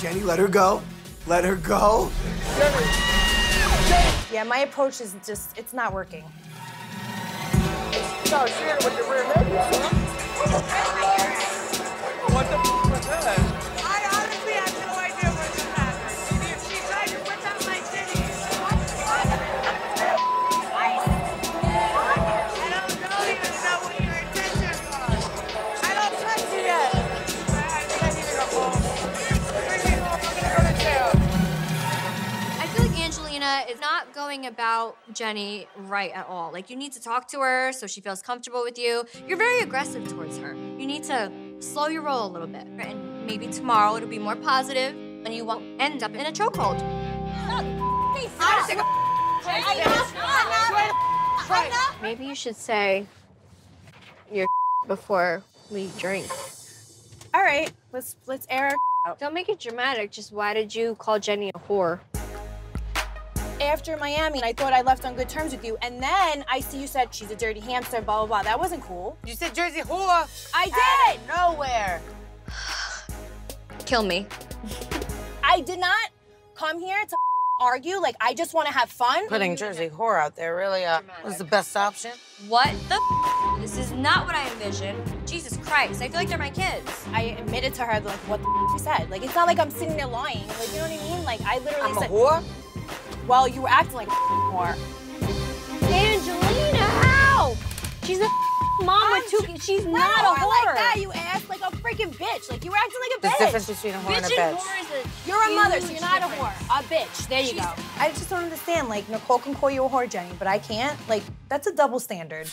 Jenny, let her go. Let her go. Yeah, my approach is just, it's not working. No, she hit it with the rear leg. What the f was that? I honestly have no idea what just happened. If she tried to whip out my titties, I don't even know what your intention was. I don't trust you yet. I can't even go home. Is not going about Jenny right at all. Like, you need to talk to her so she feels comfortable with you. You're very aggressive towards her. You need to slow your roll a little bit. And maybe tomorrow it'll be more positive and you won't end up in a chokehold. Maybe you should say your before we drink. All right, let's air our out. Don't make it dramatic. Just why did you call Jenny a whore? After Miami, and I thought I left on good terms with you, and then I see you said she's a dirty hamster, blah, blah, blah. That wasn't cool. You said Jersey whore. I did! Out of nowhere. Kill me. I did not come here to argue. Like, I just want to have fun. Putting Jersey whore out there really was the best option. What the f? This is not what I envisioned. Jesus Christ, I feel like they're my kids. I admitted to her, like, what the f you said. Like, it's not like I'm sitting there lying. Like, you know what I mean? Like, I literally said— I'm a whore? Well, you were acting like a whore. Angelina, how? She's a mom with two kids. She's not a whore. Like that, you ass. like a freaking bitch. Like, you were acting like a bitch. The difference between a whore and a bitch. You're a mother, so you're not a whore. A bitch. There you go. I just don't understand. Like, Nicole can call you a whore, Jenny, but I can't. Like, that's a double standard.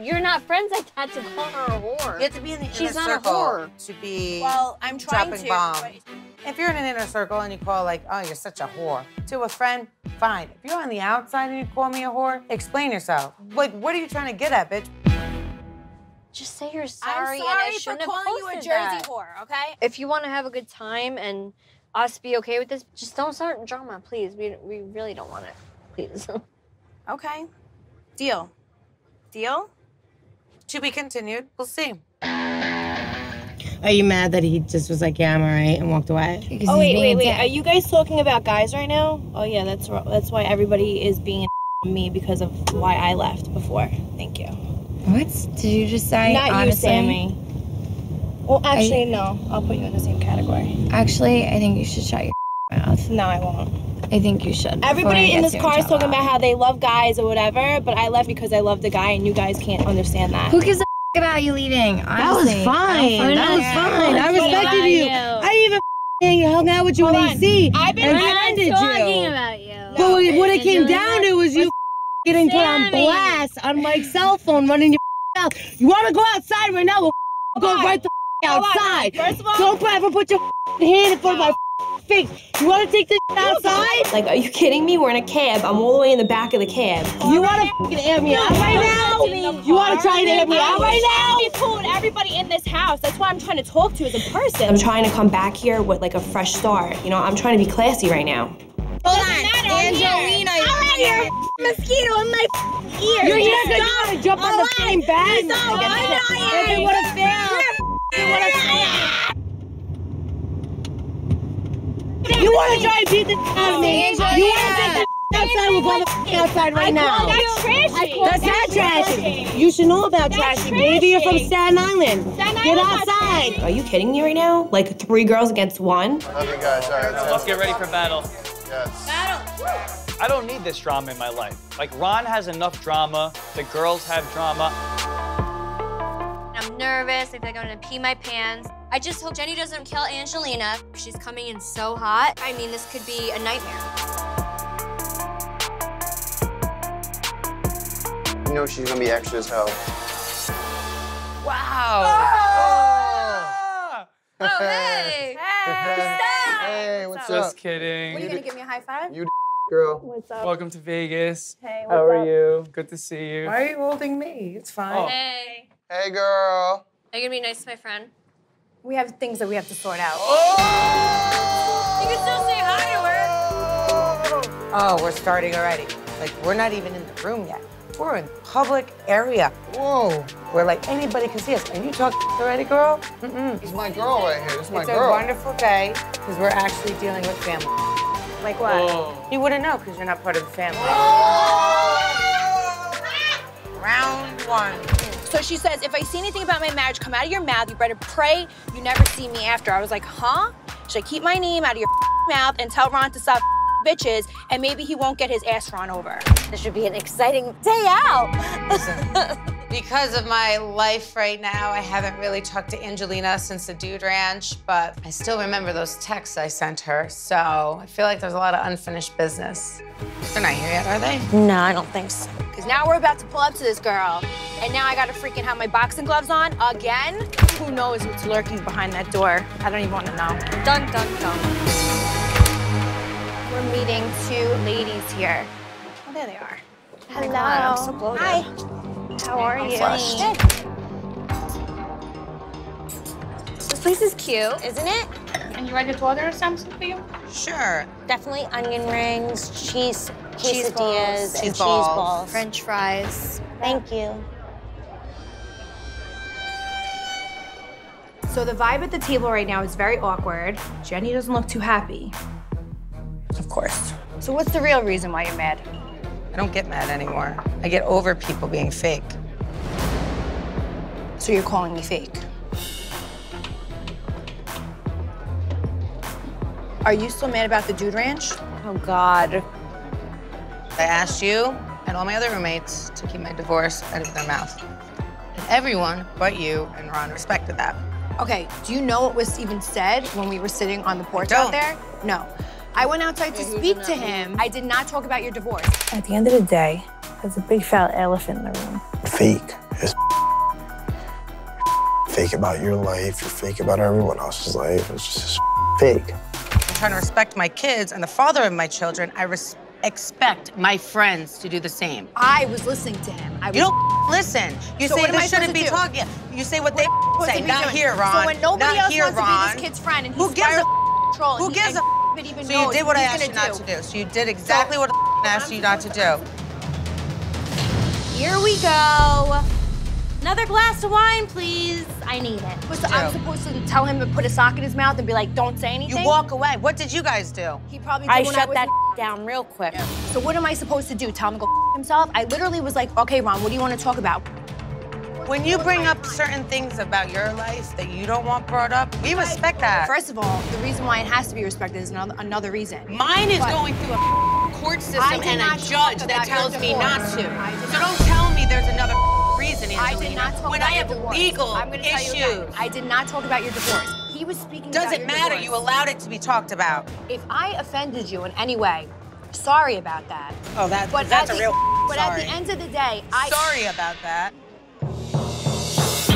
You're not friends like that to call her a whore. You have to be in the inner circle to be dropping bombs. If you're in an inner circle and you call like, oh, you're such a whore, to a friend, fine. If you're on the outside and you call me a whore, explain yourself. Like, what are you trying to get at, bitch? Just say you're sorry, and I shouldn't have posted that. I'm sorry for calling you a Jersey whore, okay? If you want to have a good time and us be okay with this, just don't start drama, please. We really don't want it, please. Okay, deal. Deal? To be continued. We'll see. Are you mad that he just was like, yeah, I'm all right, and walked away? Oh, wait. Are you guys talking about guys right now? Oh, yeah, that's why everybody is being an me because of why I left before. Thank you. What? Did you just say not honestly? You, Sammy. Well, actually, no. I'll put you in the same category. Actually, I think you should shut your mouth. No, I won't. I think you should. Everybody in this car is talking about how they love guys or whatever, but I left because I love the guy, and you guys can't understand that. Who gives a about you leaving? Honestly. That was fine. That was fine. I respected you. I even hung out with you in AC. I've been talking about you. But what it came down to was you getting put on blast on my cell phone, running your mouth. You want to go outside right now? We'll go right the outside. First of all, don't ever put your hand in front of my face. You want to take this outside? Like, are you kidding me? We're in a cab. I'm all the way in the back of the cab. You want to air me out right now? You want to try to air me out right now? Be cool with everybody in this house. That's why I'm trying to talk to you as a person. I'm trying to come back here with like a fresh start. You know, I'm trying to be classy right now. Hold on, Angelina. Mosquito in my ear. You're here because you want to jump on the same bag. They would have failed. You want to try to beat the out of me. You want to take the outside. We're going to outside right now. That's trashy. That's not trashy. You should know about trashy. Maybe you're from Staten Island. Get outside. Are you kidding me right now? Like 3 girls against 1? Okay, guys. All right. Let's get ready for battle. Yes. Battle. I don't need this drama in my life. Like, Ron has enough drama. The girls have drama. I'm nervous. I feel like I'm gonna pee my pants. I just hope Jenny doesn't kill Angelina. She's coming in so hot. I mean, this could be a nightmare. You know she's gonna be extra as hell. Wow. Oh, oh hey. Hey. Hey, what's up? Just kidding. What, are you gonna give me a high five? You girl. What's up? Welcome to Vegas. Hey, what's up? How are you? Good to see you. Why are you holding me? It's fine. Oh. Hey. Hey, girl. Are you gonna be nice to my friend? We have things that we have to sort out. Oh! You can still say hi to her. Oh, we're starting already. Like, we're not even in the room yet. We're in public area. Whoa. Where, like, anybody can see us. Are you talking already, girl? Mm-mm. It's my girl right here. It's my girl. It's a wonderful day because we're actually dealing with family. Like what? Oh. You wouldn't know because you're not part of the family. Oh. Round 1. So she says, if I see anything about my marriage come out of your mouth, you better pray you never see me after. I was like, huh? Should I keep my name out of your mouth and tell Ron to stop bitches and maybe he won't get his ass run over? This should be an exciting day out. Because of my life right now, I haven't really talked to Angelina since the dude ranch, but I still remember those texts I sent her, so I feel like there's a lot of unfinished business. They're not here yet, are they? No, I don't think so. Because now we're about to pull up to this girl, and now I gotta freaking have my boxing gloves on again. Who knows what's lurking behind that door? I don't even want to know. Dun, dun, dun. We're meeting 2 ladies here. Oh, there they are. Hello. Oh God, I'm so bloated. Hi. How are you? This place is cute, isn't it? And you ready to order something for you? Sure. Definitely onion rings, cheese quesadillas, and cheese balls. French fries. Thank you. So the vibe at the table right now is very awkward. Jenny doesn't look too happy. Of course. So what's the real reason why you're mad? I don't get mad anymore. I get over people being fake. So you're calling me fake? Are you still mad about the dude ranch? Oh, God. I asked you and all my other roommates to keep my divorce out of their mouth. And everyone but you and Ron respected that. Okay, do you know what was even said when we were sitting on the porch out there? No. I went outside to speak to him. I did not talk about your divorce. At the end of the day, there's a big fat elephant in the room. Fake. It's fake about your life. You're fake about everyone else's life. It's just fake. I'm trying to respect my kids and the father of my children. I expect my friends to do the same. I was listening to him. You don't listen. You say they shouldn't be talking. You say what they say. Not here, Ron. So when nobody else wants to be this kid's friend and he's spiraling control. Who gives a even so you did what I asked you not to do. So you did exactly what I asked you not to do. Here we go. Another glass of wine, please. I need it. I'm supposed to tell him to put a sock in his mouth and be like, don't say anything? You walk away. What did you guys do? He probably did when I shut that down real quick. Yeah. So what am I supposed to do? Tell him to go himself? I literally was like, okay, Ron, what do you want to talk about? When you bring up certain things about your life that you don't want brought up, we respect that. First of all, the reason why it has to be respected is another reason. Mine is going through a court system and a judge that tells me not to. So don't tell me there's another reason, Angelina. I did not talk about your divorce. When I have legal issues. I did not talk about your divorce. He was speaking about your divorce. Doesn't matter. You allowed it to be talked about. If I offended you in any way, sorry about that. Oh, that's a real sorry. But at the end of the day, sorry about that.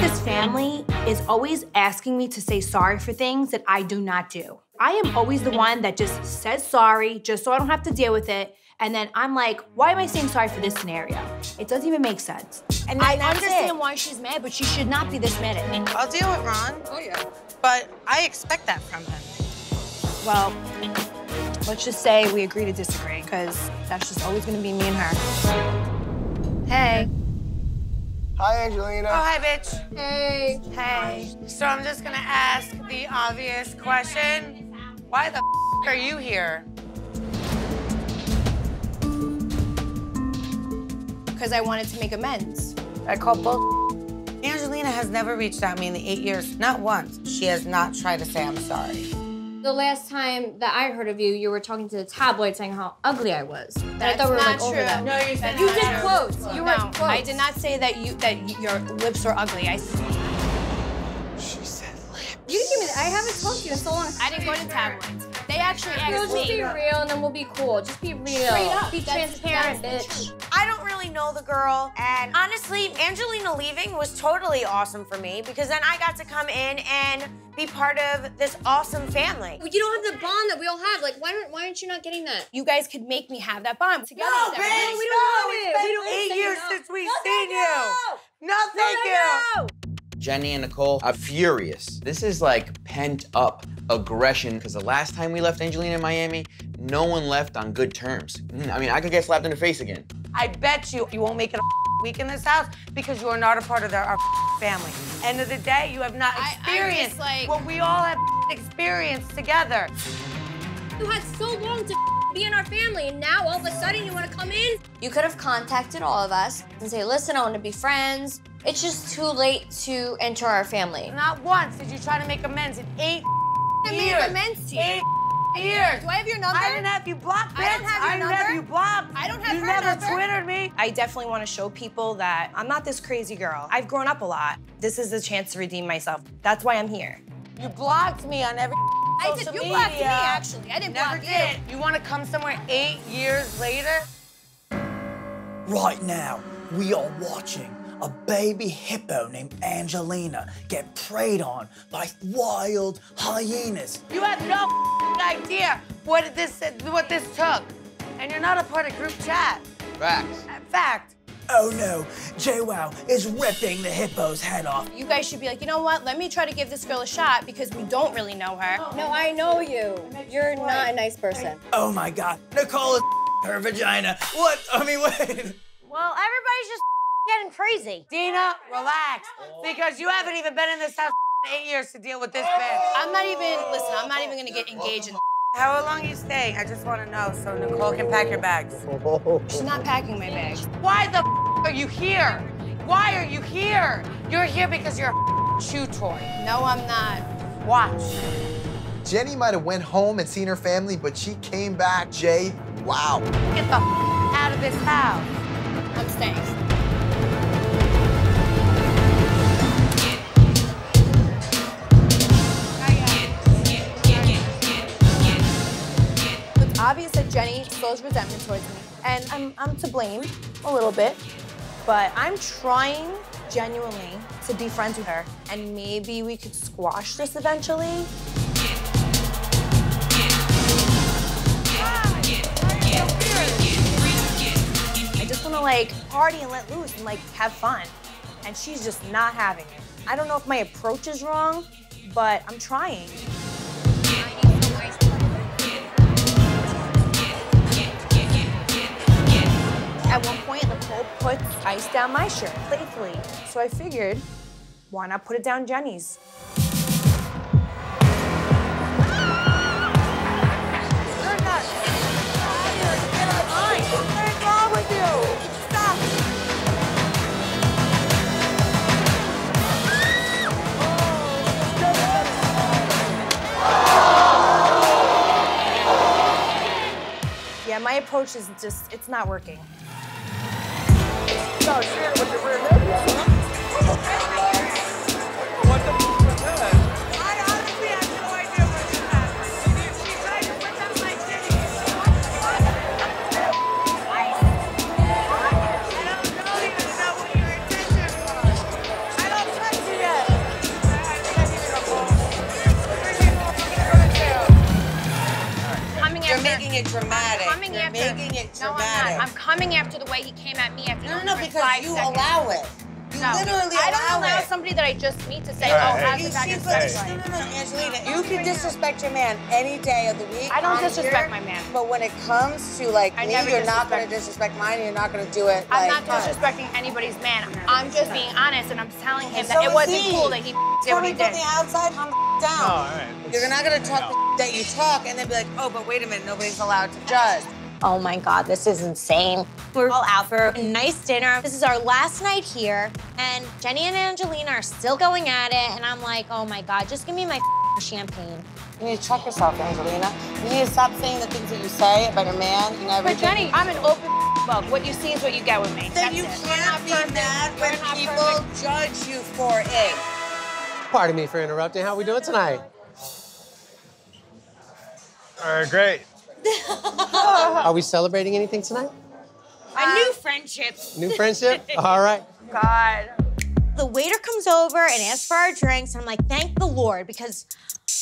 This family is always asking me to say sorry for things that I do not do. I am always the one that just says sorry, just so I don't have to deal with it. And then I'm like, why am I saying sorry for this scenario? It doesn't even make sense. And I understand why she's mad, but she should not be this mad at me. I'll deal with Ron. Oh, yeah. But I expect that from him. Well, let's just say we agree to disagree, because that's just always going to be me and her. Hey. Hi, Angelina. Oh, hi, bitch. Hey. Hey. So I'm just gonna ask the obvious question. Why the f are you here? Because I wanted to make amends. I call bull. Angelina has never reached out to me in the 8 years, not once. She has not tried to say I'm sorry. The last time that I heard of you, you were talking to the tabloid saying how ugly I was. That's I thought we were not like true. Over that. No, you said you did quotes. You were quotes. I did not say that your lips are ugly. She said lips. You didn't give me that. I haven't talked to you in so long. I didn't go to tabloids. They actually asked me. Just be real and then we'll be cool. Just be real. Straight up. Be transparent, bitch. I don't really know the girl, and honestly, Angelina leaving was totally awesome for me because then I got to come in and be part of this awesome family. You don't have the bond that we all have. Like, why aren't you not getting that? You guys could make me have that bond together. No, bitch, no, we don't want it. It's been 8 years since we've seen you. No, thank you. Jenny and Nicole are furious. This is like pent up aggression because the last time we left Angelina in Miami, no one left on good terms. I mean, I could get slapped in the face again. I bet you won't make it a week in this house because you are not a part of our family. End of the day, you have not experienced what we all have experienced together. You had so long to be in our family, and now all of a sudden you want to come in? You could have contacted all of us and say, listen, I want to be friends. It's just too late to enter our family. Not once did you try to make amends in 8 years. I made amends to you. 8 years. Do I have your number? I didn't have you blocked, bitch. I don't have your number. I didn't have you blocked. I don't have her number. You never Twittered me. I definitely want to show people that I'm not this crazy girl. I've grown up a lot. This is a chance to redeem myself. That's why I'm here. You blocked me on every social media. You blocked me, actually. I didn't block you. Never did. You want to come somewhere 8 years later? Right now, we are watching a baby hippo named Angelina get preyed on by wild hyenas. You have no idea what this took, and you're not a part of group chat. Fact. Oh no, JWoww is ripping the hippo's head off. You guys should be like, you know what? Let me try to give this girl a shot because we don't really know her. Oh, no, I know you. You're not a nice person. Oh my God, Nicole is her vagina. What? I mean, wait. Well, everybody's just getting crazy. Deena, relax, because you haven't even been in this house in 8 years to deal with this bitch. I'm not even gonna get engaged in this. How long are you staying? I just wanna know so Nicole can pack your bags. She's not packing my bags. Why the are you here? Why are you here? You're here because you're a chew toy. No, I'm not. Watch. Jenny might have went home and seen her family, but she came back, JWoww. Get the out of this house. I'm staying. Jenny feels resentment towards me. And I'm to blame a little bit, but I'm trying genuinely to be friends with her. And maybe we could squash this eventually. I just want to like party and let loose and like have fun. And she's just not having it. I don't know if my approach is wrong, but I'm trying. At one point, Nicole put ice down my shirt, playfully. So I figured, why not put it down Jenny's? You're nuts. Get out of line. What's wrong with you? Stop. Yeah, my approach is just, it's not working. No, shit, with your rear head. What the f*** was that? I honestly have no idea what just happened. She tried to whip up my titties. I don't even know what your intention was. I don't trust you yet. I think I need to go home. You're making it dramatic. Making it dramatic. No, I'm not. I'm coming after the way he came at me after No, because you allow it. You literally allow it. I don't allow somebody that I just meet to say, no, Angelina, you can disrespect your man any day of the week. I don't disrespect my man. But when it comes to like me, you're not going to disrespect mine and you're not going to do it. I'm not disrespecting anybody's man. I'm just being honest and I'm telling him that it wasn't cool that he did what he did. From the outside, I'm down. All right. You're not going to talk the that you talk and then be like, oh, but wait a minute, nobody's allowed to judge. Oh my God, this is insane. We're all out for a nice dinner. This is our last night here, and Jenny and Angelina are still going at it, and I'm like, oh my God, just give me my champagne. You need to check yourself, Angelina. You need to stop saying the things that you say about your man and everything. But Jenny, I'm an open book. What you see is what you get with me. Then you can't be mad when people judge you for it. Pardon me for interrupting. How are we doing tonight? All right, great. Are we celebrating anything tonight? A new friendship. New friendship? All right. God. The waiter comes over and asks for our drinks. And I'm like, thank the Lord, because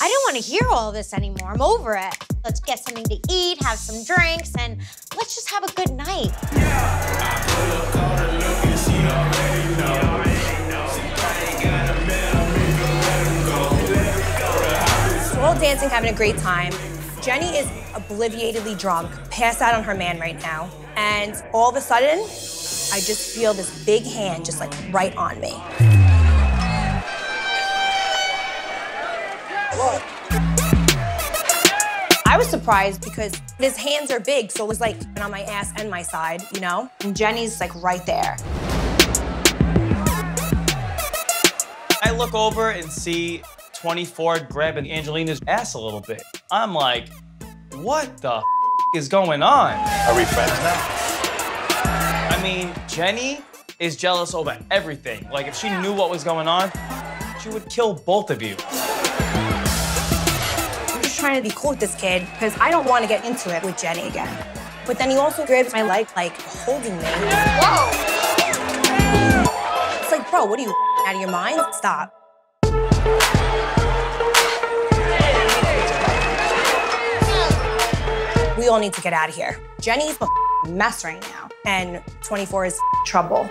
I didn't want to hear all this anymore. I'm over it. Let's get something to eat, have some drinks, and let's just have a good night. So we're all dancing, having a great time. Jenny is obliviatedly drunk, passed out on her man right now. And all of a sudden, I just feel this big hand just like right on me. Whoa. I was surprised because his hands are big, so it was like on my ass and my side, you know? And Jenny's like right there. I look over and see 24 grabbing Angelina's ass a little bit. I'm like, what the f is going on? Are we friends now? I mean, Jenny is jealous over everything. Like, if she knew what was going on, she would kill both of you. I'm just trying to be cool with this kid because I don't want to get into it with Jenny again. But then he also grabs my leg, like, holding me. Whoa! It's like, bro, what are you, out of your mind? Stop. We all need to get out of here. Jenny's a mess right now, and 24 is trouble.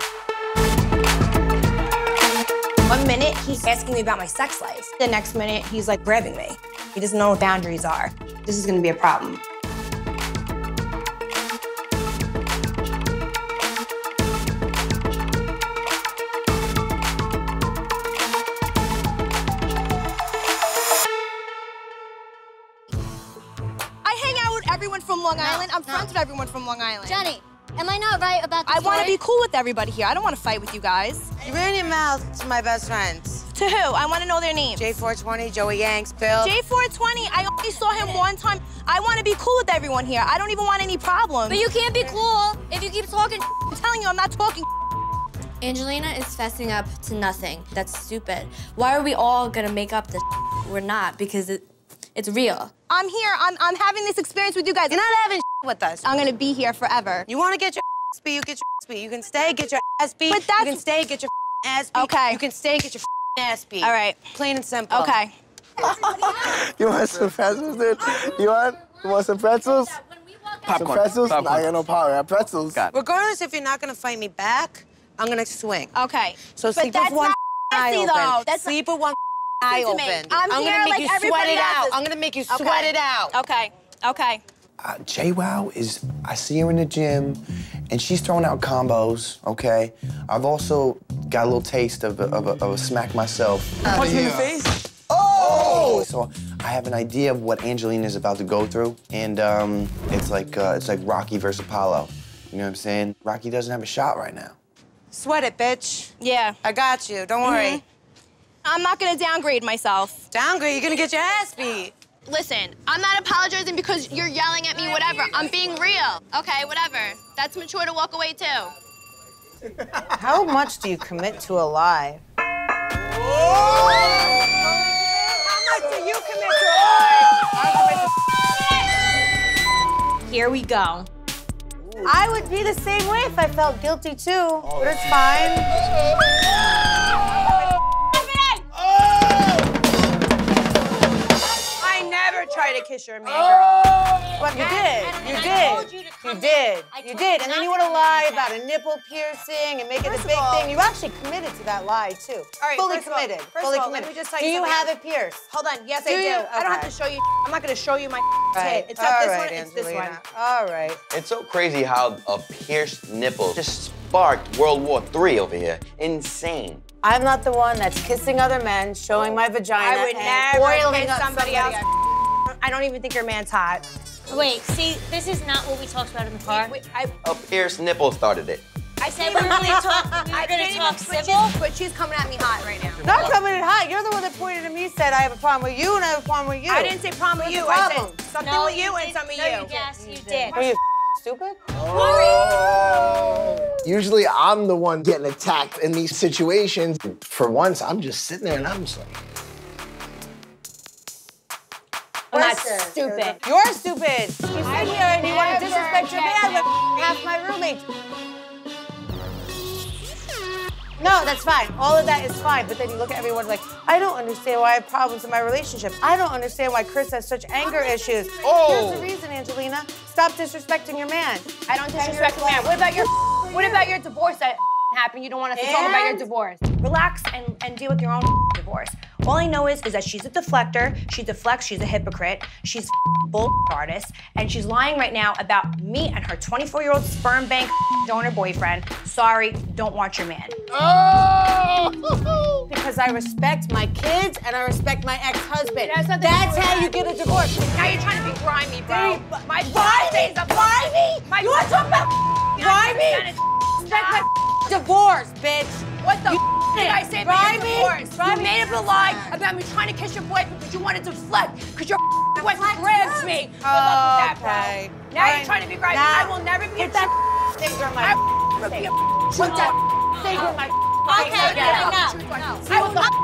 One minute, he's asking me about my sex life. The next minute, he's like grabbing me. He doesn't know what boundaries are. This is gonna be a problem. Long Island. I'm friends with everyone from Long Island. Jenny, am I not right about this? I want to be cool with everybody here. I don't want to fight with you guys. You ran your mouth to my best friends. To who? I want to know their names. J420, Joey Yanks, Bill. J420, I only saw him one time. I want to be cool with everyone here. I don't even want any problems. But you can't be cool if you keep talking. I'm telling you, I'm not talking. Angelina is fessing up to nothing. That's stupid. Why are we all going to make up this? We're not, because it's real. I'm here. I'm having this experience with you guys. You're not having with us. I'm gonna be here forever. You wanna get your ass beat, you get your ass beat. You can stay, get your ass beat. But that's... You can stay, get your ass beat. Okay. You can stay, get your ass beat. All right. Plain and simple. Okay. You want some pretzels, dude? You want some pretzels? Popcorn. Some pretzels? Popcorn. I got no power. Pretzels. God. Regardless if you're not gonna fight me back, I'm gonna swing. Okay. So sleep with one eye open. That's sleep with one eye open. I'm gonna make you sweat it out. I'm gonna make you sweat it out. Okay. Okay. JWoww is, I see her in the gym, and she's throwing out combos, okay? I've also got a little taste of a smack myself. Punch me in the face? Oh! So I have an idea of what Angelina is about to go through, and it's like Rocky versus Apollo. You know what I'm saying? Rocky doesn't have a shot right now. Sweat it, bitch. Yeah. I got you, don't worry. I'm not gonna downgrade myself. Downgrade? You're gonna get your ass beat. Listen, I'm not apologizing because you're yelling at me, whatever. I'm being real. Okay, whatever. That's mature to walk away, too. How much do you commit to a lie? Whoa! How much do you commit to a lie? I commit to Here we go. Ooh. I would be the same way if I felt guilty, too. Oh, but it's fine. Try to kiss your main girl. But you did. You did. And then you want to lie about a nipple piercing and make it a big thing. You actually committed to that lie, too. All right, fully committed. Let me just tell you something. Do you have it pierced? Hold on. Yes, I do. I don't have to show you. I'm not going to show you my tit. It's not this one. It's this one. All right. It's so crazy how a pierced nipple just sparked World War III over here. Insane. I'm not the one that's kissing other men, showing my vagina, I would never kiss somebody else. I don't even think your man's hot. Wait, see, this is not what we talked about in the car. A pierced nipple started it. I said we were gonna talk civil, but she's coming at me hot right now. Not coming at hot. You're the one that pointed at me, said I have a problem with you and I have a problem with you. I didn't say problem with you. I said something with you and something with you. Yes, you did. Are you stupid? Oh. Usually I'm the one getting attacked in these situations. For once, I'm just sitting there and I'm just like. I'm not stupid. You're stupid. You sit here and you want to disrespect your man with half my roommates. No, that's fine. All of that is fine. But then you look at everyone like, I don't understand why I have problems in my relationship. I don't understand why Chris has such anger issues. Oh. Here's the reason, Angelina. Stop disrespecting your man. I don't disrespect your man. What about your divorce that happened? You don't want us to talk about your divorce. Relax and deal with your own divorce. All I know is that she's a deflector, she deflects, she's a hypocrite, she's a bull artist, and she's lying right now about me and her 24-year-old sperm bank donor boyfriend. Sorry, don't want your man. Oh! Because I respect my kids and I respect my ex-husband. That's how you get a divorce. Now you're trying to be grimy, bro. Dude, my grimy? You want to talk about grimy? Respect my divorce, bitch. What the did I say about your divorce? You made up a lie about me trying to kiss your boyfriend because you wanted to deflect because your boyfriend grabs me. Good luck with that, bro. Now you're trying to be right. I will never be a finger in my finger. Put that finger in my finger. Okay, no. I will not. I'm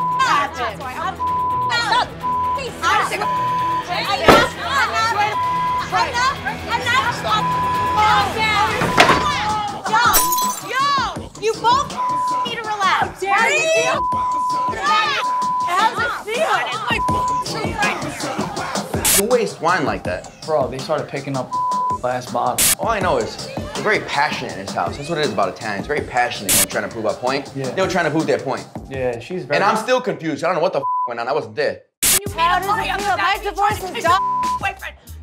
not. Yo, you both. Dare you? How's it feel? You waste wine like that. Bro, they started picking up last bottle. All I know is they're very passionate in this house. That's what it is about Italians. Very passionate when trying to prove our point. Yeah. They were trying to prove their point. Yeah, she's very... And I'm still confused. I don't know what the went on. I wasn't there. How does it feel? My divorce is done.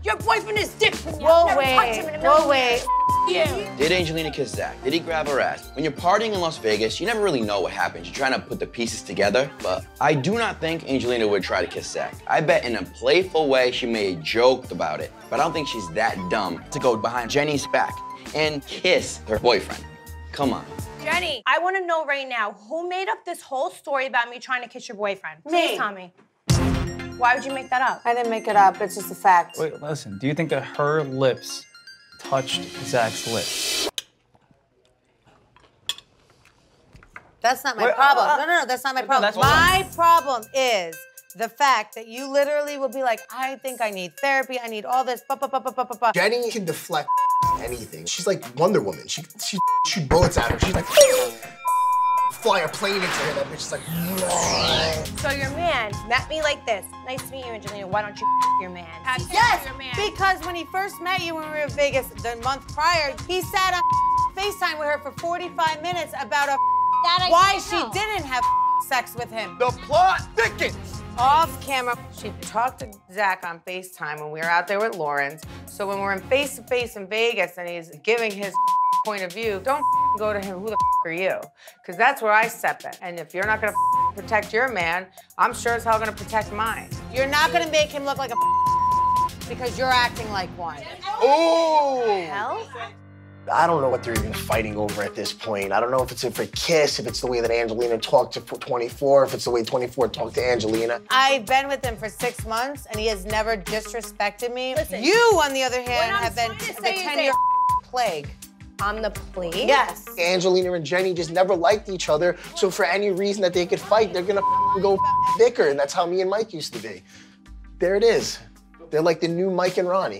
Your boyfriend is dick. Whoa, wait. Whoa, wait. You. Did Angelina kiss Zach? Did he grab her ass? When you're partying in Las Vegas, you never really know what happens. You're trying to put the pieces together, but I do not think Angelina would try to kiss Zach. I bet in a playful way she may have joked about it, but I don't think she's that dumb to go behind Jenny's back and kiss her boyfriend. Come on. Jenny, I want to know right now, who made up this whole story about me trying to kiss your boyfriend? Please tell me. Why would you make that up? I didn't make it up. It's just a fact. Wait, listen. Do you think that her lips touched Zach's lips? That's not my problem. No, that's not my problem. My problem is the fact that you literally will be like, I think I need therapy, I need all this, Jenny can deflect anything. She's like Wonder Woman. She shoot bullets at her. She's like, fly a plane into her. That bitch is like, whoa. So your man met me like this. Nice to meet you, Angelina. Why don't you your man? Yes, your man. Because when he first met you when we were in Vegas the month prior, he sat on FaceTime with her for 45 minutes about a why she didn't have sex with him. The plot thickens. Off camera, she talked to Zach on FaceTime when we were out there with Lawrence. So when we're in face-to-face in Vegas and he's giving his point of view, don't go to him, who the are you? Because that's where I step in. And if you're not gonna protect your man, I'm sure as hell gonna protect mine. You're not gonna make him look like a because you're acting like one. Oh! I don't know what they're even fighting over at this point. I don't know if it's for kiss, if it's the way that Angelina talked to 24, if it's the way 24 talked to Angelina. I've been with him for 6 months, and he has never disrespected me. Listen, you, on the other hand, have been the 10-year plague. On the plane? Yes. Angelina and Jenny just never liked each other, so for any reason that they could fight, they're gonna go bicker, and that's how me and Mike used to be. There it is. They're like the new Mike and Ronnie.